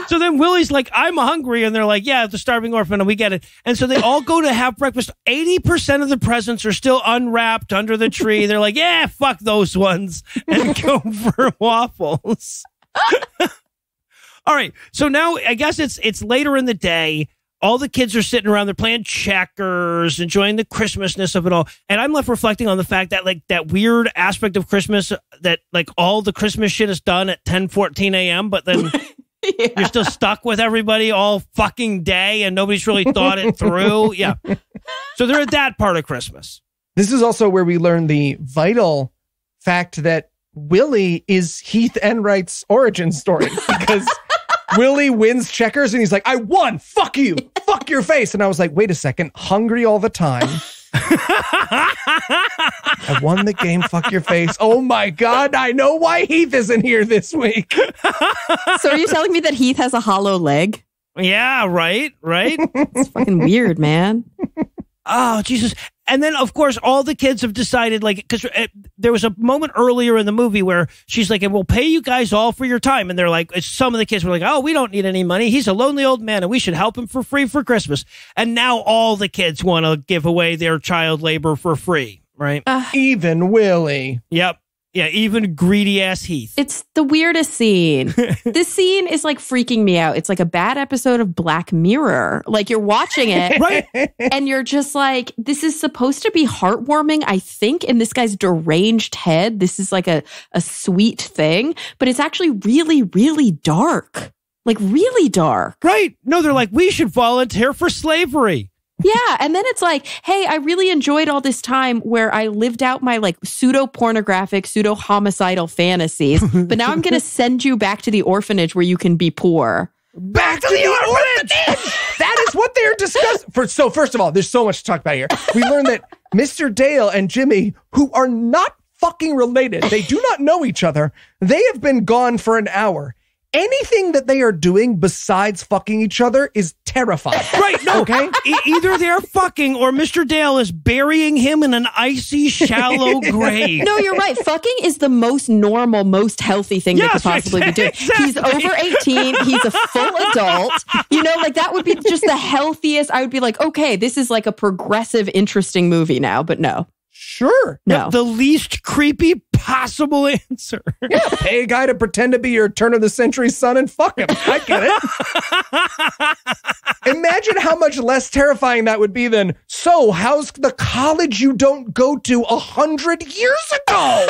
So then Willie's like, I'm hungry. And they're like, yeah, the starving orphan. And we get it. And so they all go to have breakfast. eighty percent of the presents are still unwrapped under the tree. They're like, yeah, fuck those ones. And go for waffles. All right. So now I guess it's it's later in the day. All the kids are sitting around. They're playing checkers, enjoying the Christmasness of it all. And I'm left reflecting on the fact that like that weird aspect of Christmas that like all the Christmas shit is done at ten fourteen a m But then... Yeah. You're still stuck with everybody all fucking day and nobody's really thought it through. Yeah. So they're at that part of Christmas. This is also where we learn the vital fact that Willie is Heath Enright's origin story, because Willie wins checkers and he's like, I won. Fuck you. Fuck your face. And I was like, wait a second. Hungry all the time. I won the game. Fuck your face. Oh my God. I know why Heath isn't here this week. So are you telling me that Heath has a hollow leg? Yeah, right. Right. It's fucking weird, man. Oh, Jesus. And then, of course, all the kids have decided, like, because uh, there was a moment earlier in the movie where she's like, and we'll pay you guys all for your time. And they're like, some of the kids were like, oh, we don't need any money. He's a lonely old man and we should help him for free for Christmas. And now all the kids want to give away their child labor for free. Right. Uh, even Willie. Yep. Yeah. Even greedy ass Heath. It's the weirdest scene. This scene is like freaking me out. It's like a bad episode of Black Mirror. Like you're watching it right? And you're just like, this is supposed to be heartwarming, I think, in this guy's deranged head. This is like a, a sweet thing, but it's actually really, really dark. Like really dark. Right. No, they're like, we should volunteer for slavery. Yeah. And then it's like, hey, I really enjoyed all this time where I lived out my like pseudo pornographic, pseudo homicidal fantasies. But now I'm going to send you back to the orphanage where you can be poor. Back, back to, to the, the orphanage! orphanage! That is what they're discussing. For, so first of all, there's so much to talk about here. We learned that Mister Dale and Jimmy, who are not fucking related, they do not know each other. They have been gone for an hour. Anything that they are doing besides fucking each other is terrifying. Right, no. Okay? E either they're fucking or Mister Dale is burying him in an icy, shallow grave. No, you're right. Fucking is the most normal, most healthy thing yes, they could possibly be doing. Exactly. He's over eighteen. He's a full adult. You know, like that would be just the healthiest. I would be like, okay, this is like a progressive, interesting movie now, but no. Sure. No. The, the least creepy possible answer. Yeah, pay a guy to pretend to be your turn of the century son and fuck him. I get it. Imagine how much less terrifying that would be than, so how's the college you don't go to a hundred years ago?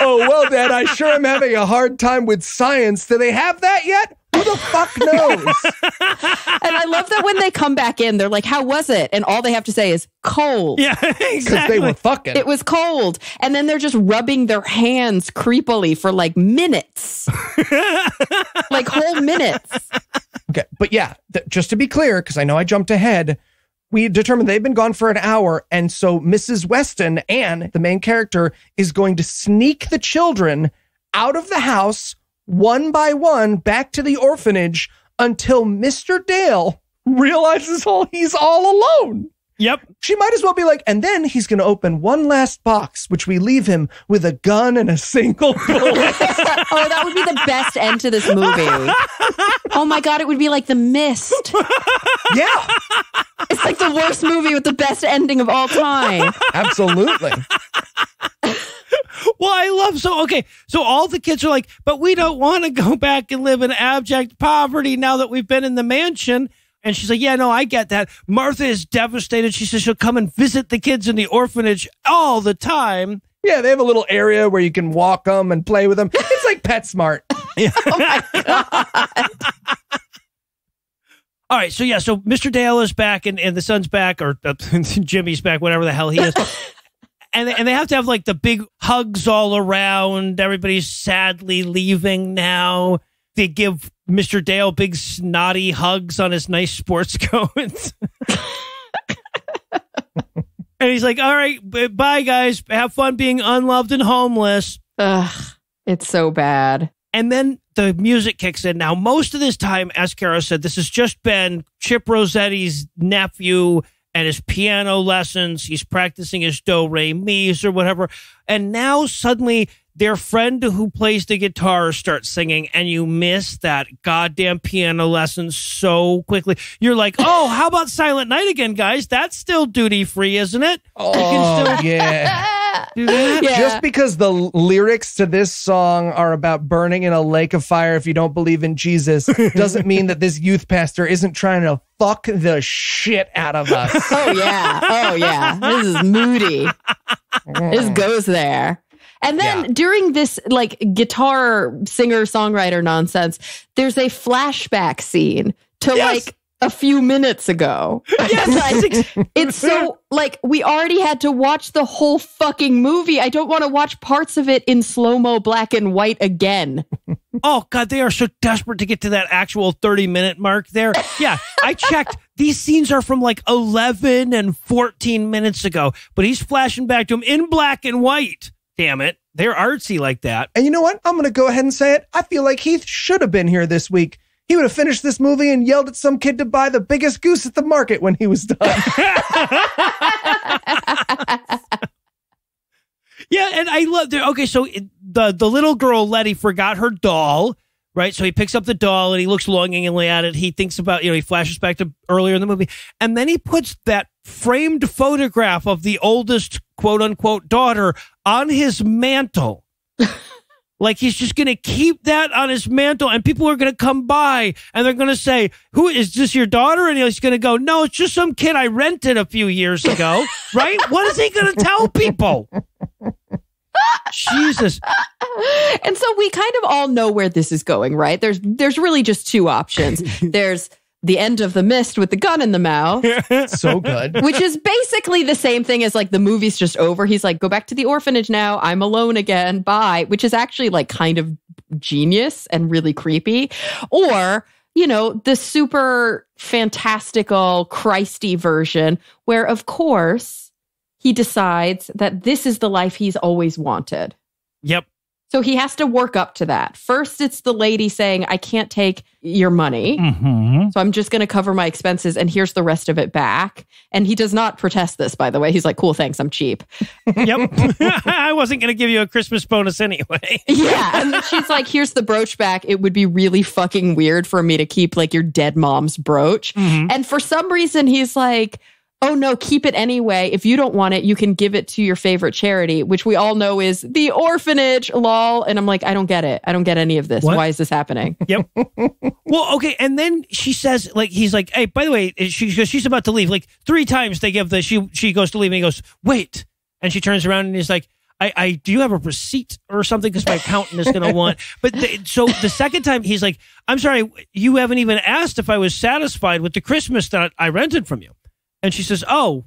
Oh, well, Dad, I sure am having a hard time with science. Do they have that yet? Who the fuck knows? And I love that when they come back in, they're like, how was it? And all they have to say is cold. Yeah, exactly. Because they were fucking. It was cold. And then they're just rubbing their hands creepily for like minutes. Like whole minutes. Okay, but yeah, just to be clear, because I know I jumped ahead, we determined they've been gone for an hour. And so Missus Weston, Anne, the main character, is going to sneak the children out of the house one by one back to the orphanage until Mister Dale realizes all he's all alone. Yep. She might as well be like, and then he's going to open one last box, which we leave him with a gun and a single bullet. Oh, that would be the best end to this movie. Oh my God, it would be like The Mist. Yeah. It's like the worst movie with the best ending of all time. Absolutely. Well, I love so. Okay. So all the kids are like, but we don't want to go back and live in abject poverty now that we've been in the mansion. And she's like, yeah, no, I get that. Martha is devastated. She says she'll come and visit the kids in the orphanage all the time. Yeah, they have a little area where you can walk them and play with them. It's like PetSmart. Yeah. Oh, my God. All right. So, yeah. So Mister Dale is back and, and the son's back or uh, Jimmy's back, whatever the hell he is. and they, and they have to have like the big hugs all around. Everybody's sadly leaving now. They give Mister Dale big snotty hugs on his nice sports coat. And he's like, all right, bye, guys. Have fun being unloved and homeless. Ugh, it's so bad. And then the music kicks in. Now, most of this time, as Cara said, this has just been Chip Rossetti's nephew and his piano lessons. He's practicing his do, re, mi's or whatever. And now suddenly their friend who plays the guitar starts singing, and you miss that goddamn piano lesson so quickly. You're like, oh, how about Silent Night again, guys? That's still duty free, isn't it? Oh, you can still yeah. do that. Yeah. Just because the lyrics to this song are about burning in a lake of fire if you don't believe in Jesus doesn't mean that this youth pastor isn't trying to fuck the shit out of us. Oh, yeah. Oh, yeah. This is moody. This goes there. And then yeah. during this like guitar singer-songwriter nonsense, there's a flashback scene to yes. like a few minutes ago. Yes. Like, it's so like we already had to watch the whole fucking movie. I don't want to watch parts of it in slow-mo black and white again. Oh, God, they are so desperate to get to that actual thirty minute mark there. Yeah, I checked. These scenes are from like eleven and fourteen minutes ago, but he's flashing back to him in black and white. Damn it. They're artsy like that. And you know what? I'm going to go ahead and say it. I feel like Heath should have been here this week. He would have finished this movie and yelled at some kid to buy the biggest goose at the market when he was done. Yeah, and I love that. Okay, so it, the, the little girl, Letty, forgot her doll, right? So he picks up the doll and he looks longingly at it. He thinks about, you know, he flashes back to earlier in the movie. And then he puts that framed photograph of the oldest quote unquote daughter on his mantle. Like he's just going to keep that on his mantle and people are going to come by and they're going to say, who is this, your daughter? And he's going to go, no, it's just some kid I rented a few years ago. Right. What is he going to tell people? Jesus. And so we kind of all know where this is going, right? There's, there's really just two options. There's The End of the Mist with the gun in the mouth. So good. Which is basically the same thing as like the movie's just over. He's like, go back to the orphanage now. I'm alone again. Bye. Which is actually like kind of genius and really creepy. Or, you know, the super fantastical Christy version where, of course, he decides that this is the life he's always wanted. Yep. So he has to work up to that. First, it's the lady saying, I can't take your money. Mm-hmm. So I'm just going to cover my expenses and here's the rest of it back. And he does not protest this, by the way. He's like, cool, thanks, I'm cheap. Yep. I wasn't going to give you a Christmas bonus anyway. Yeah. And then she's like, here's the brooch back. It would be really fucking weird for me to keep like your dead mom's brooch. Mm-hmm. And for some reason, he's like, oh, no, keep it anyway. If you don't want it, you can give it to your favorite charity, which we all know is the orphanage, lol. And I'm like, I don't get it. I don't get any of this. What? Why is this happening? Yep. Well, okay. And then she says, like, he's like, hey, by the way, she, she's about to leave. Like three times they give the, she, she goes to leave and he goes, wait. And she turns around and he's like, I, I do you have a receipt or something? Because my accountant is going to want. But the, so the second time he's like, I'm sorry, you haven't even asked if I was satisfied with the Christmas that I rented from you. And she says, oh,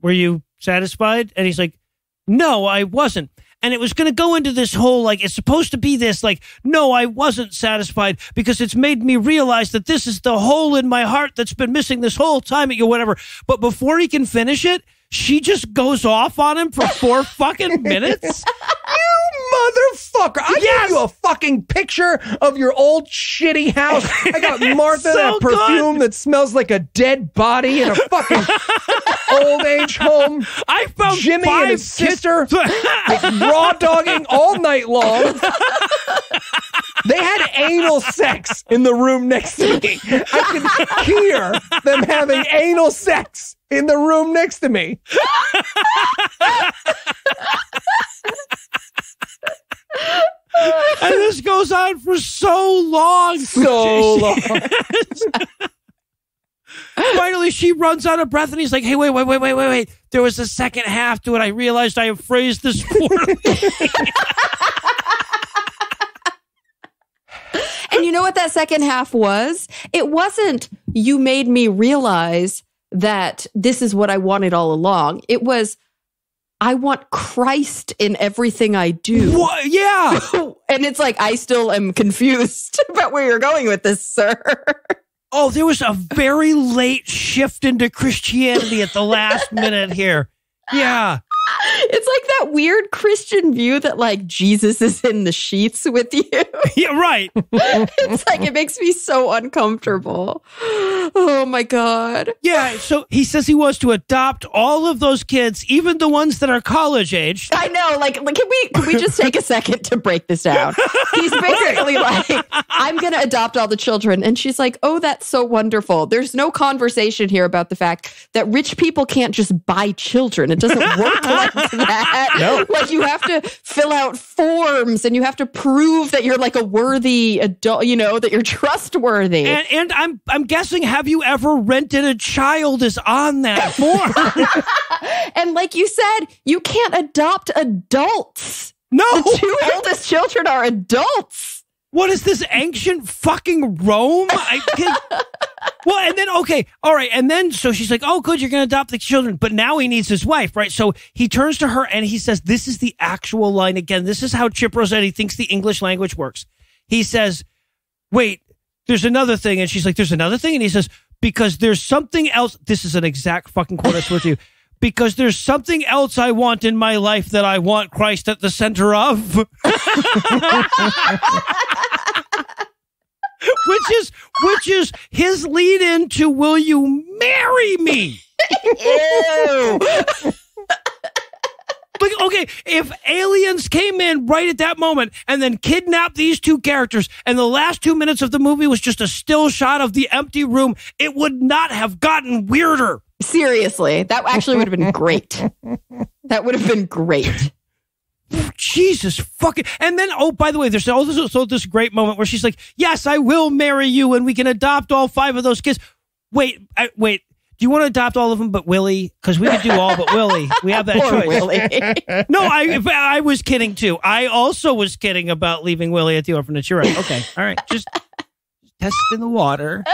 were you satisfied? And he's like, no, I wasn't. And it was going to go into this whole, like, it's supposed to be this, like, no, I wasn't satisfied because it's made me realize that this is the hole in my heart that's been missing this whole time at you, whatever. But before he can finish it, she just goes off on him for four fucking minutes. You motherfucker. I yes. gave you a fucking picture of your old shitty house. I got Martha, so that perfume good. That smells like a dead body in a fucking old age home. I found Jimmy and his sister raw dogging all night long. They had anal sex in the room next to me. I could hear them having anal sex in the room next to me. And this goes on for so long. So long. Finally, she runs out of breath and he's like, hey, wait, wait, wait, wait, wait, wait. There was a second half to it. I realized I have phrased this poorly. And you know what that second half was? It wasn't, you made me realize that this is what I wanted all along. It was, I want Christ in everything I do. What? Yeah. And it's like, I still am confused about where you're going with this, sir. Oh, there was a very late shift into Christianity at the last minute here. Yeah. It's like that weird Christian view that like Jesus is in the sheets with you. Yeah, right. It's like, it makes me so uncomfortable. Oh my God. Yeah. So he says he wants to adopt all of those kids, even the ones that are college age. I know. Like, like can we can we just take a second to break this down? He's basically like, I'm going to adopt all the children. And she's like, oh, that's so wonderful. There's no conversation here about the fact that rich people can't just buy children. It doesn't work like that. No. Like, you have to fill out forms and you have to prove that you're like a worthy adult, you know, that you're trustworthy. And, and I'm I'm guessing, have you ever rented a child is on that form. And like you said, you can't adopt adults. No. The two oldest children are adults. What is this, ancient fucking Rome? I can't. Well, and then, okay, all right. And then, so she's like, oh, good, you're going to adopt the children. But now he needs his wife, right? So he turns to her and he says, this is the actual line again. This is how Chip Rossetti thinks the English language works. He says, wait, there's another thing. And she's like, there's another thing? And he says, because there's something else. This is an exact fucking quote, I swear to you. Because there's something else I want in my life that I want Christ at the center of. Which is which is his lead in to will you marry me? Ew. Like, okay, if aliens came in right at that moment and then kidnapped these two characters and the last two minutes of the movie was just a still shot of the empty room, it would not have gotten weirder. Seriously, that actually would have been great. That would have been great. Jesus fucking. And then, oh, by the way, there's all this, all this great moment where she's like, yes, I will marry you and we can adopt all five of those kids. Wait, I, wait, do you want to adopt all of them but Willie? Because we could do all but Willie. We have that choice. Willie. No, I I was kidding too. I also was kidding about leaving Willie at the orphanage. You're right. Okay. All right. Just test in the water.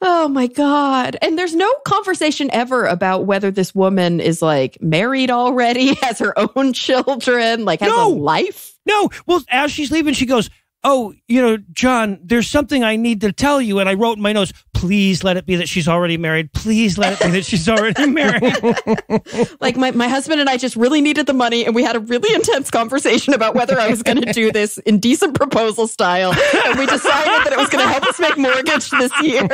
Oh my God. And there's no conversation ever about whether this woman is like married already, has her own children, like has no. a life. No. Well, as she's leaving, she goes, oh, you know, John, there's something I need to tell you. And I wrote in my notes, please let it be that she's already married. Please let it be that she's already married. Like my, my husband and I just really needed the money. And we had a really intense conversation about whether I was going to do this indecent proposal style. And we decided that it was going to help us make mortgage this year.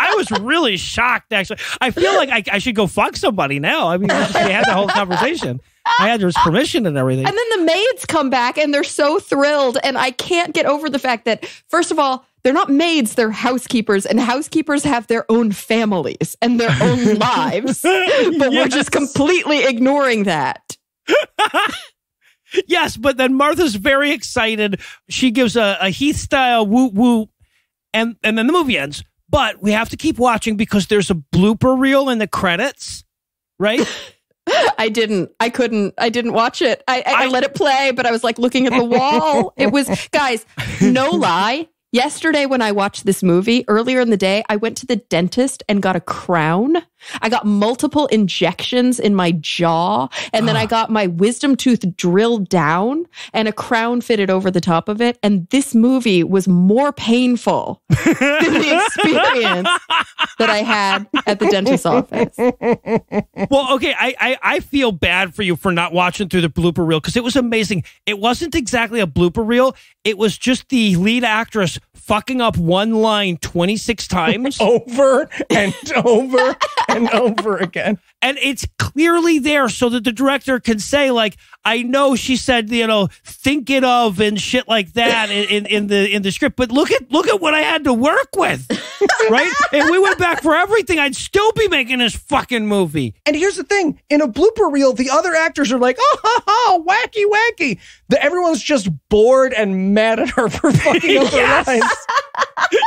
I was really shocked, actually. I feel like I, I should go fuck somebody now. I mean, they had the whole conversation. I had his permission and everything. And then the maids come back and they're so thrilled. And I can't get over the fact that, first of all, they're not maids, they're housekeepers. And housekeepers have their own families and their own lives. But yes. We're just completely ignoring that. Yes, but then Martha's very excited. She gives a, a Heath-style woo-woo. And, and then the movie ends. But we have to keep watching because there's a blooper reel in the credits, right? I didn't. I couldn't. I didn't watch it. I, I, I let it play, but I was like looking at the wall. It was, guys, no lie. Yesterday when I watched this movie, earlier in the day, I went to the dentist and got a crown. I got multiple injections in my jaw, and then I got my wisdom tooth drilled down and a crown fitted over the top of it. And this movie was more painful than the experience that I had at the dentist's office. Well, okay, I, I, I feel bad for you for not watching through the blooper reel because it was amazing. It wasn't exactly a blooper reel. It was just the lead actress fucking up one line twenty-six times. Over and over and over again. And it's clearly there so that the director can say, like, I know she said, you know, think it of and shit like that in, in the in the script. But look at look at what I had to work with. Right? If we went back for everything, I'd still be making this fucking movie. And here's the thing. In a blooper reel, the other actors are like, oh, ha, ha, wacky, wacky. The, everyone's just bored and mad at her for fucking over yes. lines.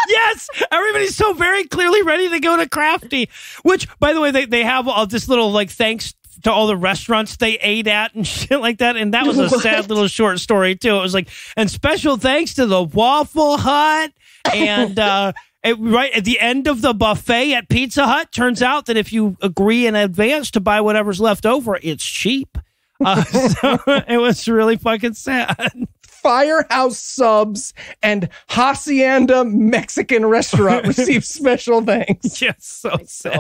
Yes. Everybody's so very clearly ready to go to Crafty. Which, by the way, they, they have all this little, like, thanks to all the restaurants they ate at and shit like that. And that was a what? sad little short story, too. It was like, and special thanks to the Waffle Hut and... uh It, right at the end of the buffet at Pizza Hut, turns out that if you agree in advance to buy whatever's left over, it's cheap. Uh, so it was really fucking sad. Firehouse Subs and Hacienda Mexican Restaurant receive special thanks. Yes, so oh sad.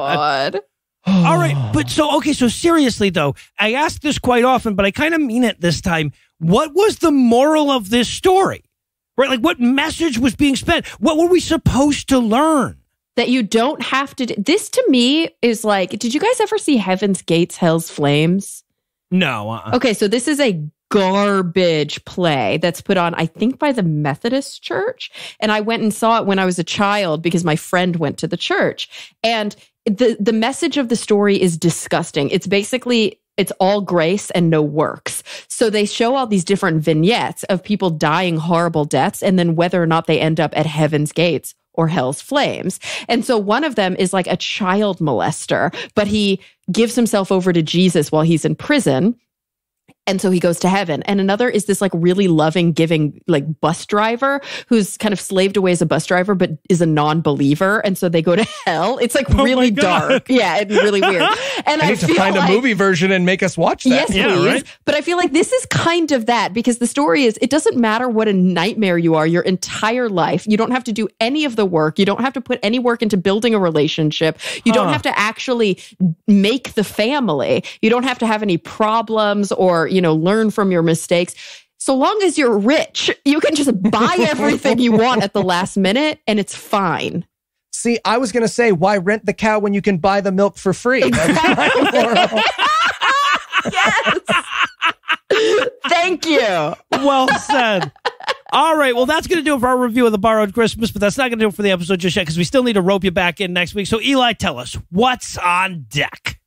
God. All right, but so, okay, so seriously, though, I ask this quite often, but I kind of mean it this time. What was the moral of this story? Right? Like, what message was being spent? What were we supposed to learn? That you don't have to... Do this, to me, is like... Did you guys ever see Heaven's Gates, Hell's Flames? No. Uh-uh. Okay, so this is a garbage play that's put on, I think, by the Methodist Church. And I went and saw it when I was a child because my friend went to the church. And the the message of the story is disgusting. It's basically... It's all grace and no works. So they show all these different vignettes of people dying horrible deaths and then whether or not they end up at Heaven's Gates or Hell's Flames. And so one of them is like a child molester, but he gives himself over to Jesus while he's in prison. And so he goes to heaven. And another is this like really loving, giving like bus driver who's kind of slaved away as a bus driver, but is a non-believer. And so they go to hell. It's like oh really dark. Yeah, it's really weird. And I, I need to find like, a movie version and make us watch that. Yes, yeah, please. Right? But I feel like this is kind of that because the story is, it doesn't matter what a nightmare you are your entire life. You don't have to do any of the work. You don't have to put any work into building a relationship. You huh. don't have to actually make the family. You don't have to have any problems or, you know, learn from your mistakes. So long as you're rich, you can just buy everything you want at the last minute and it's fine. See, I was going to say, why rent the cow when you can buy the milk for free? Exactly. Yes. Thank you. Well said. All right. Well, that's going to do it for our review of The Borrowed Christmas, but that's not going to do it for the episode just yet because we still need to rope you back in next week. So Eli, tell us what's on deck.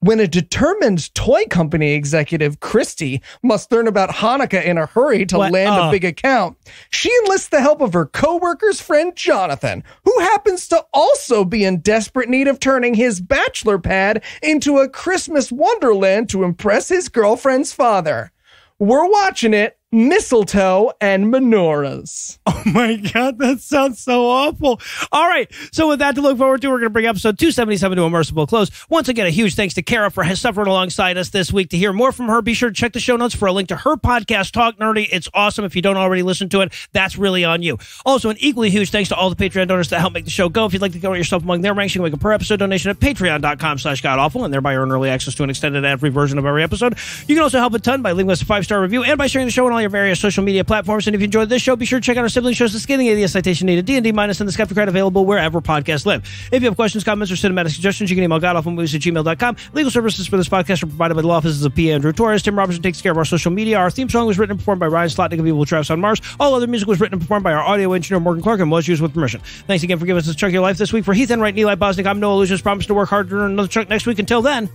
When a determined toy company executive, Christy, must learn about Hanukkah in a hurry to what? land uh. a big account, she enlists the help of her co-worker's friend, Jonathan, who happens to also be in desperate need of turning his bachelor pad into a Christmas wonderland to impress his girlfriend's father. We're watching it, Mistletoe and Menorahs. Oh my God, that sounds so awful. All right, so with that to look forward to, we're going to bring episode two seventy-seven to a merciful close. Once again, a huge thanks to Cara for suffering alongside us this week. To hear more from her, be sure to check the show notes for a link to her podcast, Talk Nerdy. It's awesome. If you don't already listen to it, that's really on you. Also, an equally huge thanks to all the Patreon donors that help make the show go. If you'd like to go yourself among their ranks, you can make a per episode donation at patreon dot com slash godawful and thereby earn early access to an extended ad-free version of every episode. You can also help a ton by leaving us a five-star review and by sharing the show on your various social media platforms. And if you enjoyed this show, be sure to check out our sibling shows, The Scathing Atheist, Citation Needed, D and D Minus, and The Skeptic Crate, available wherever podcasts live. If you have questions, comments, or cinematic suggestions, you can email godawfulmovies at gmail dot com. Legal services for this podcast are provided by the law offices of P. Andrew Torres. Tim Robertson takes care of our social media. Our theme song was written and performed by Ryan Slotnick of Evil Travis on Mars. All other music was written and performed by our audio engineer, Morgan Clark, and was used with permission. Thanks again for giving us a chunk of your life this week. For Heath Enright and Eli Bosnick, I'm Noah Lusions. Promise to work harder and another chunk next week. Until then,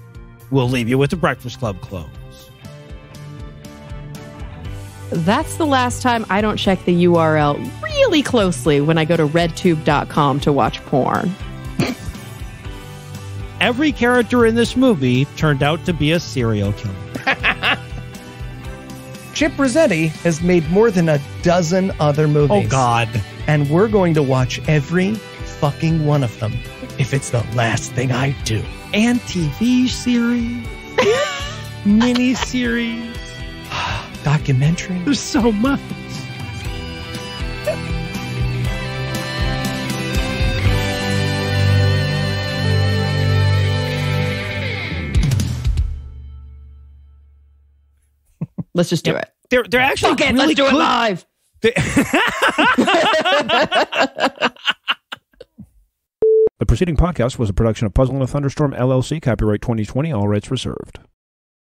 we'll leave you with the Breakfast Club close. That's the last time I don't check the U R L really closely when I go to red tube dot com to watch porn. Every character in this movie turned out to be a serial killer. Chip Rossetti has made more than a dozen other movies. Oh, God. And we're going to watch every fucking one of them if it's the last thing I do. And T V series. Miniseries. Documentary. There's so much. Let's just do yeah. it. They're they're actually Fuck it, really let's do it live. The preceding podcast was a production of Puzzle and a Thunderstorm L L C, copyright twenty twenty, all rights reserved.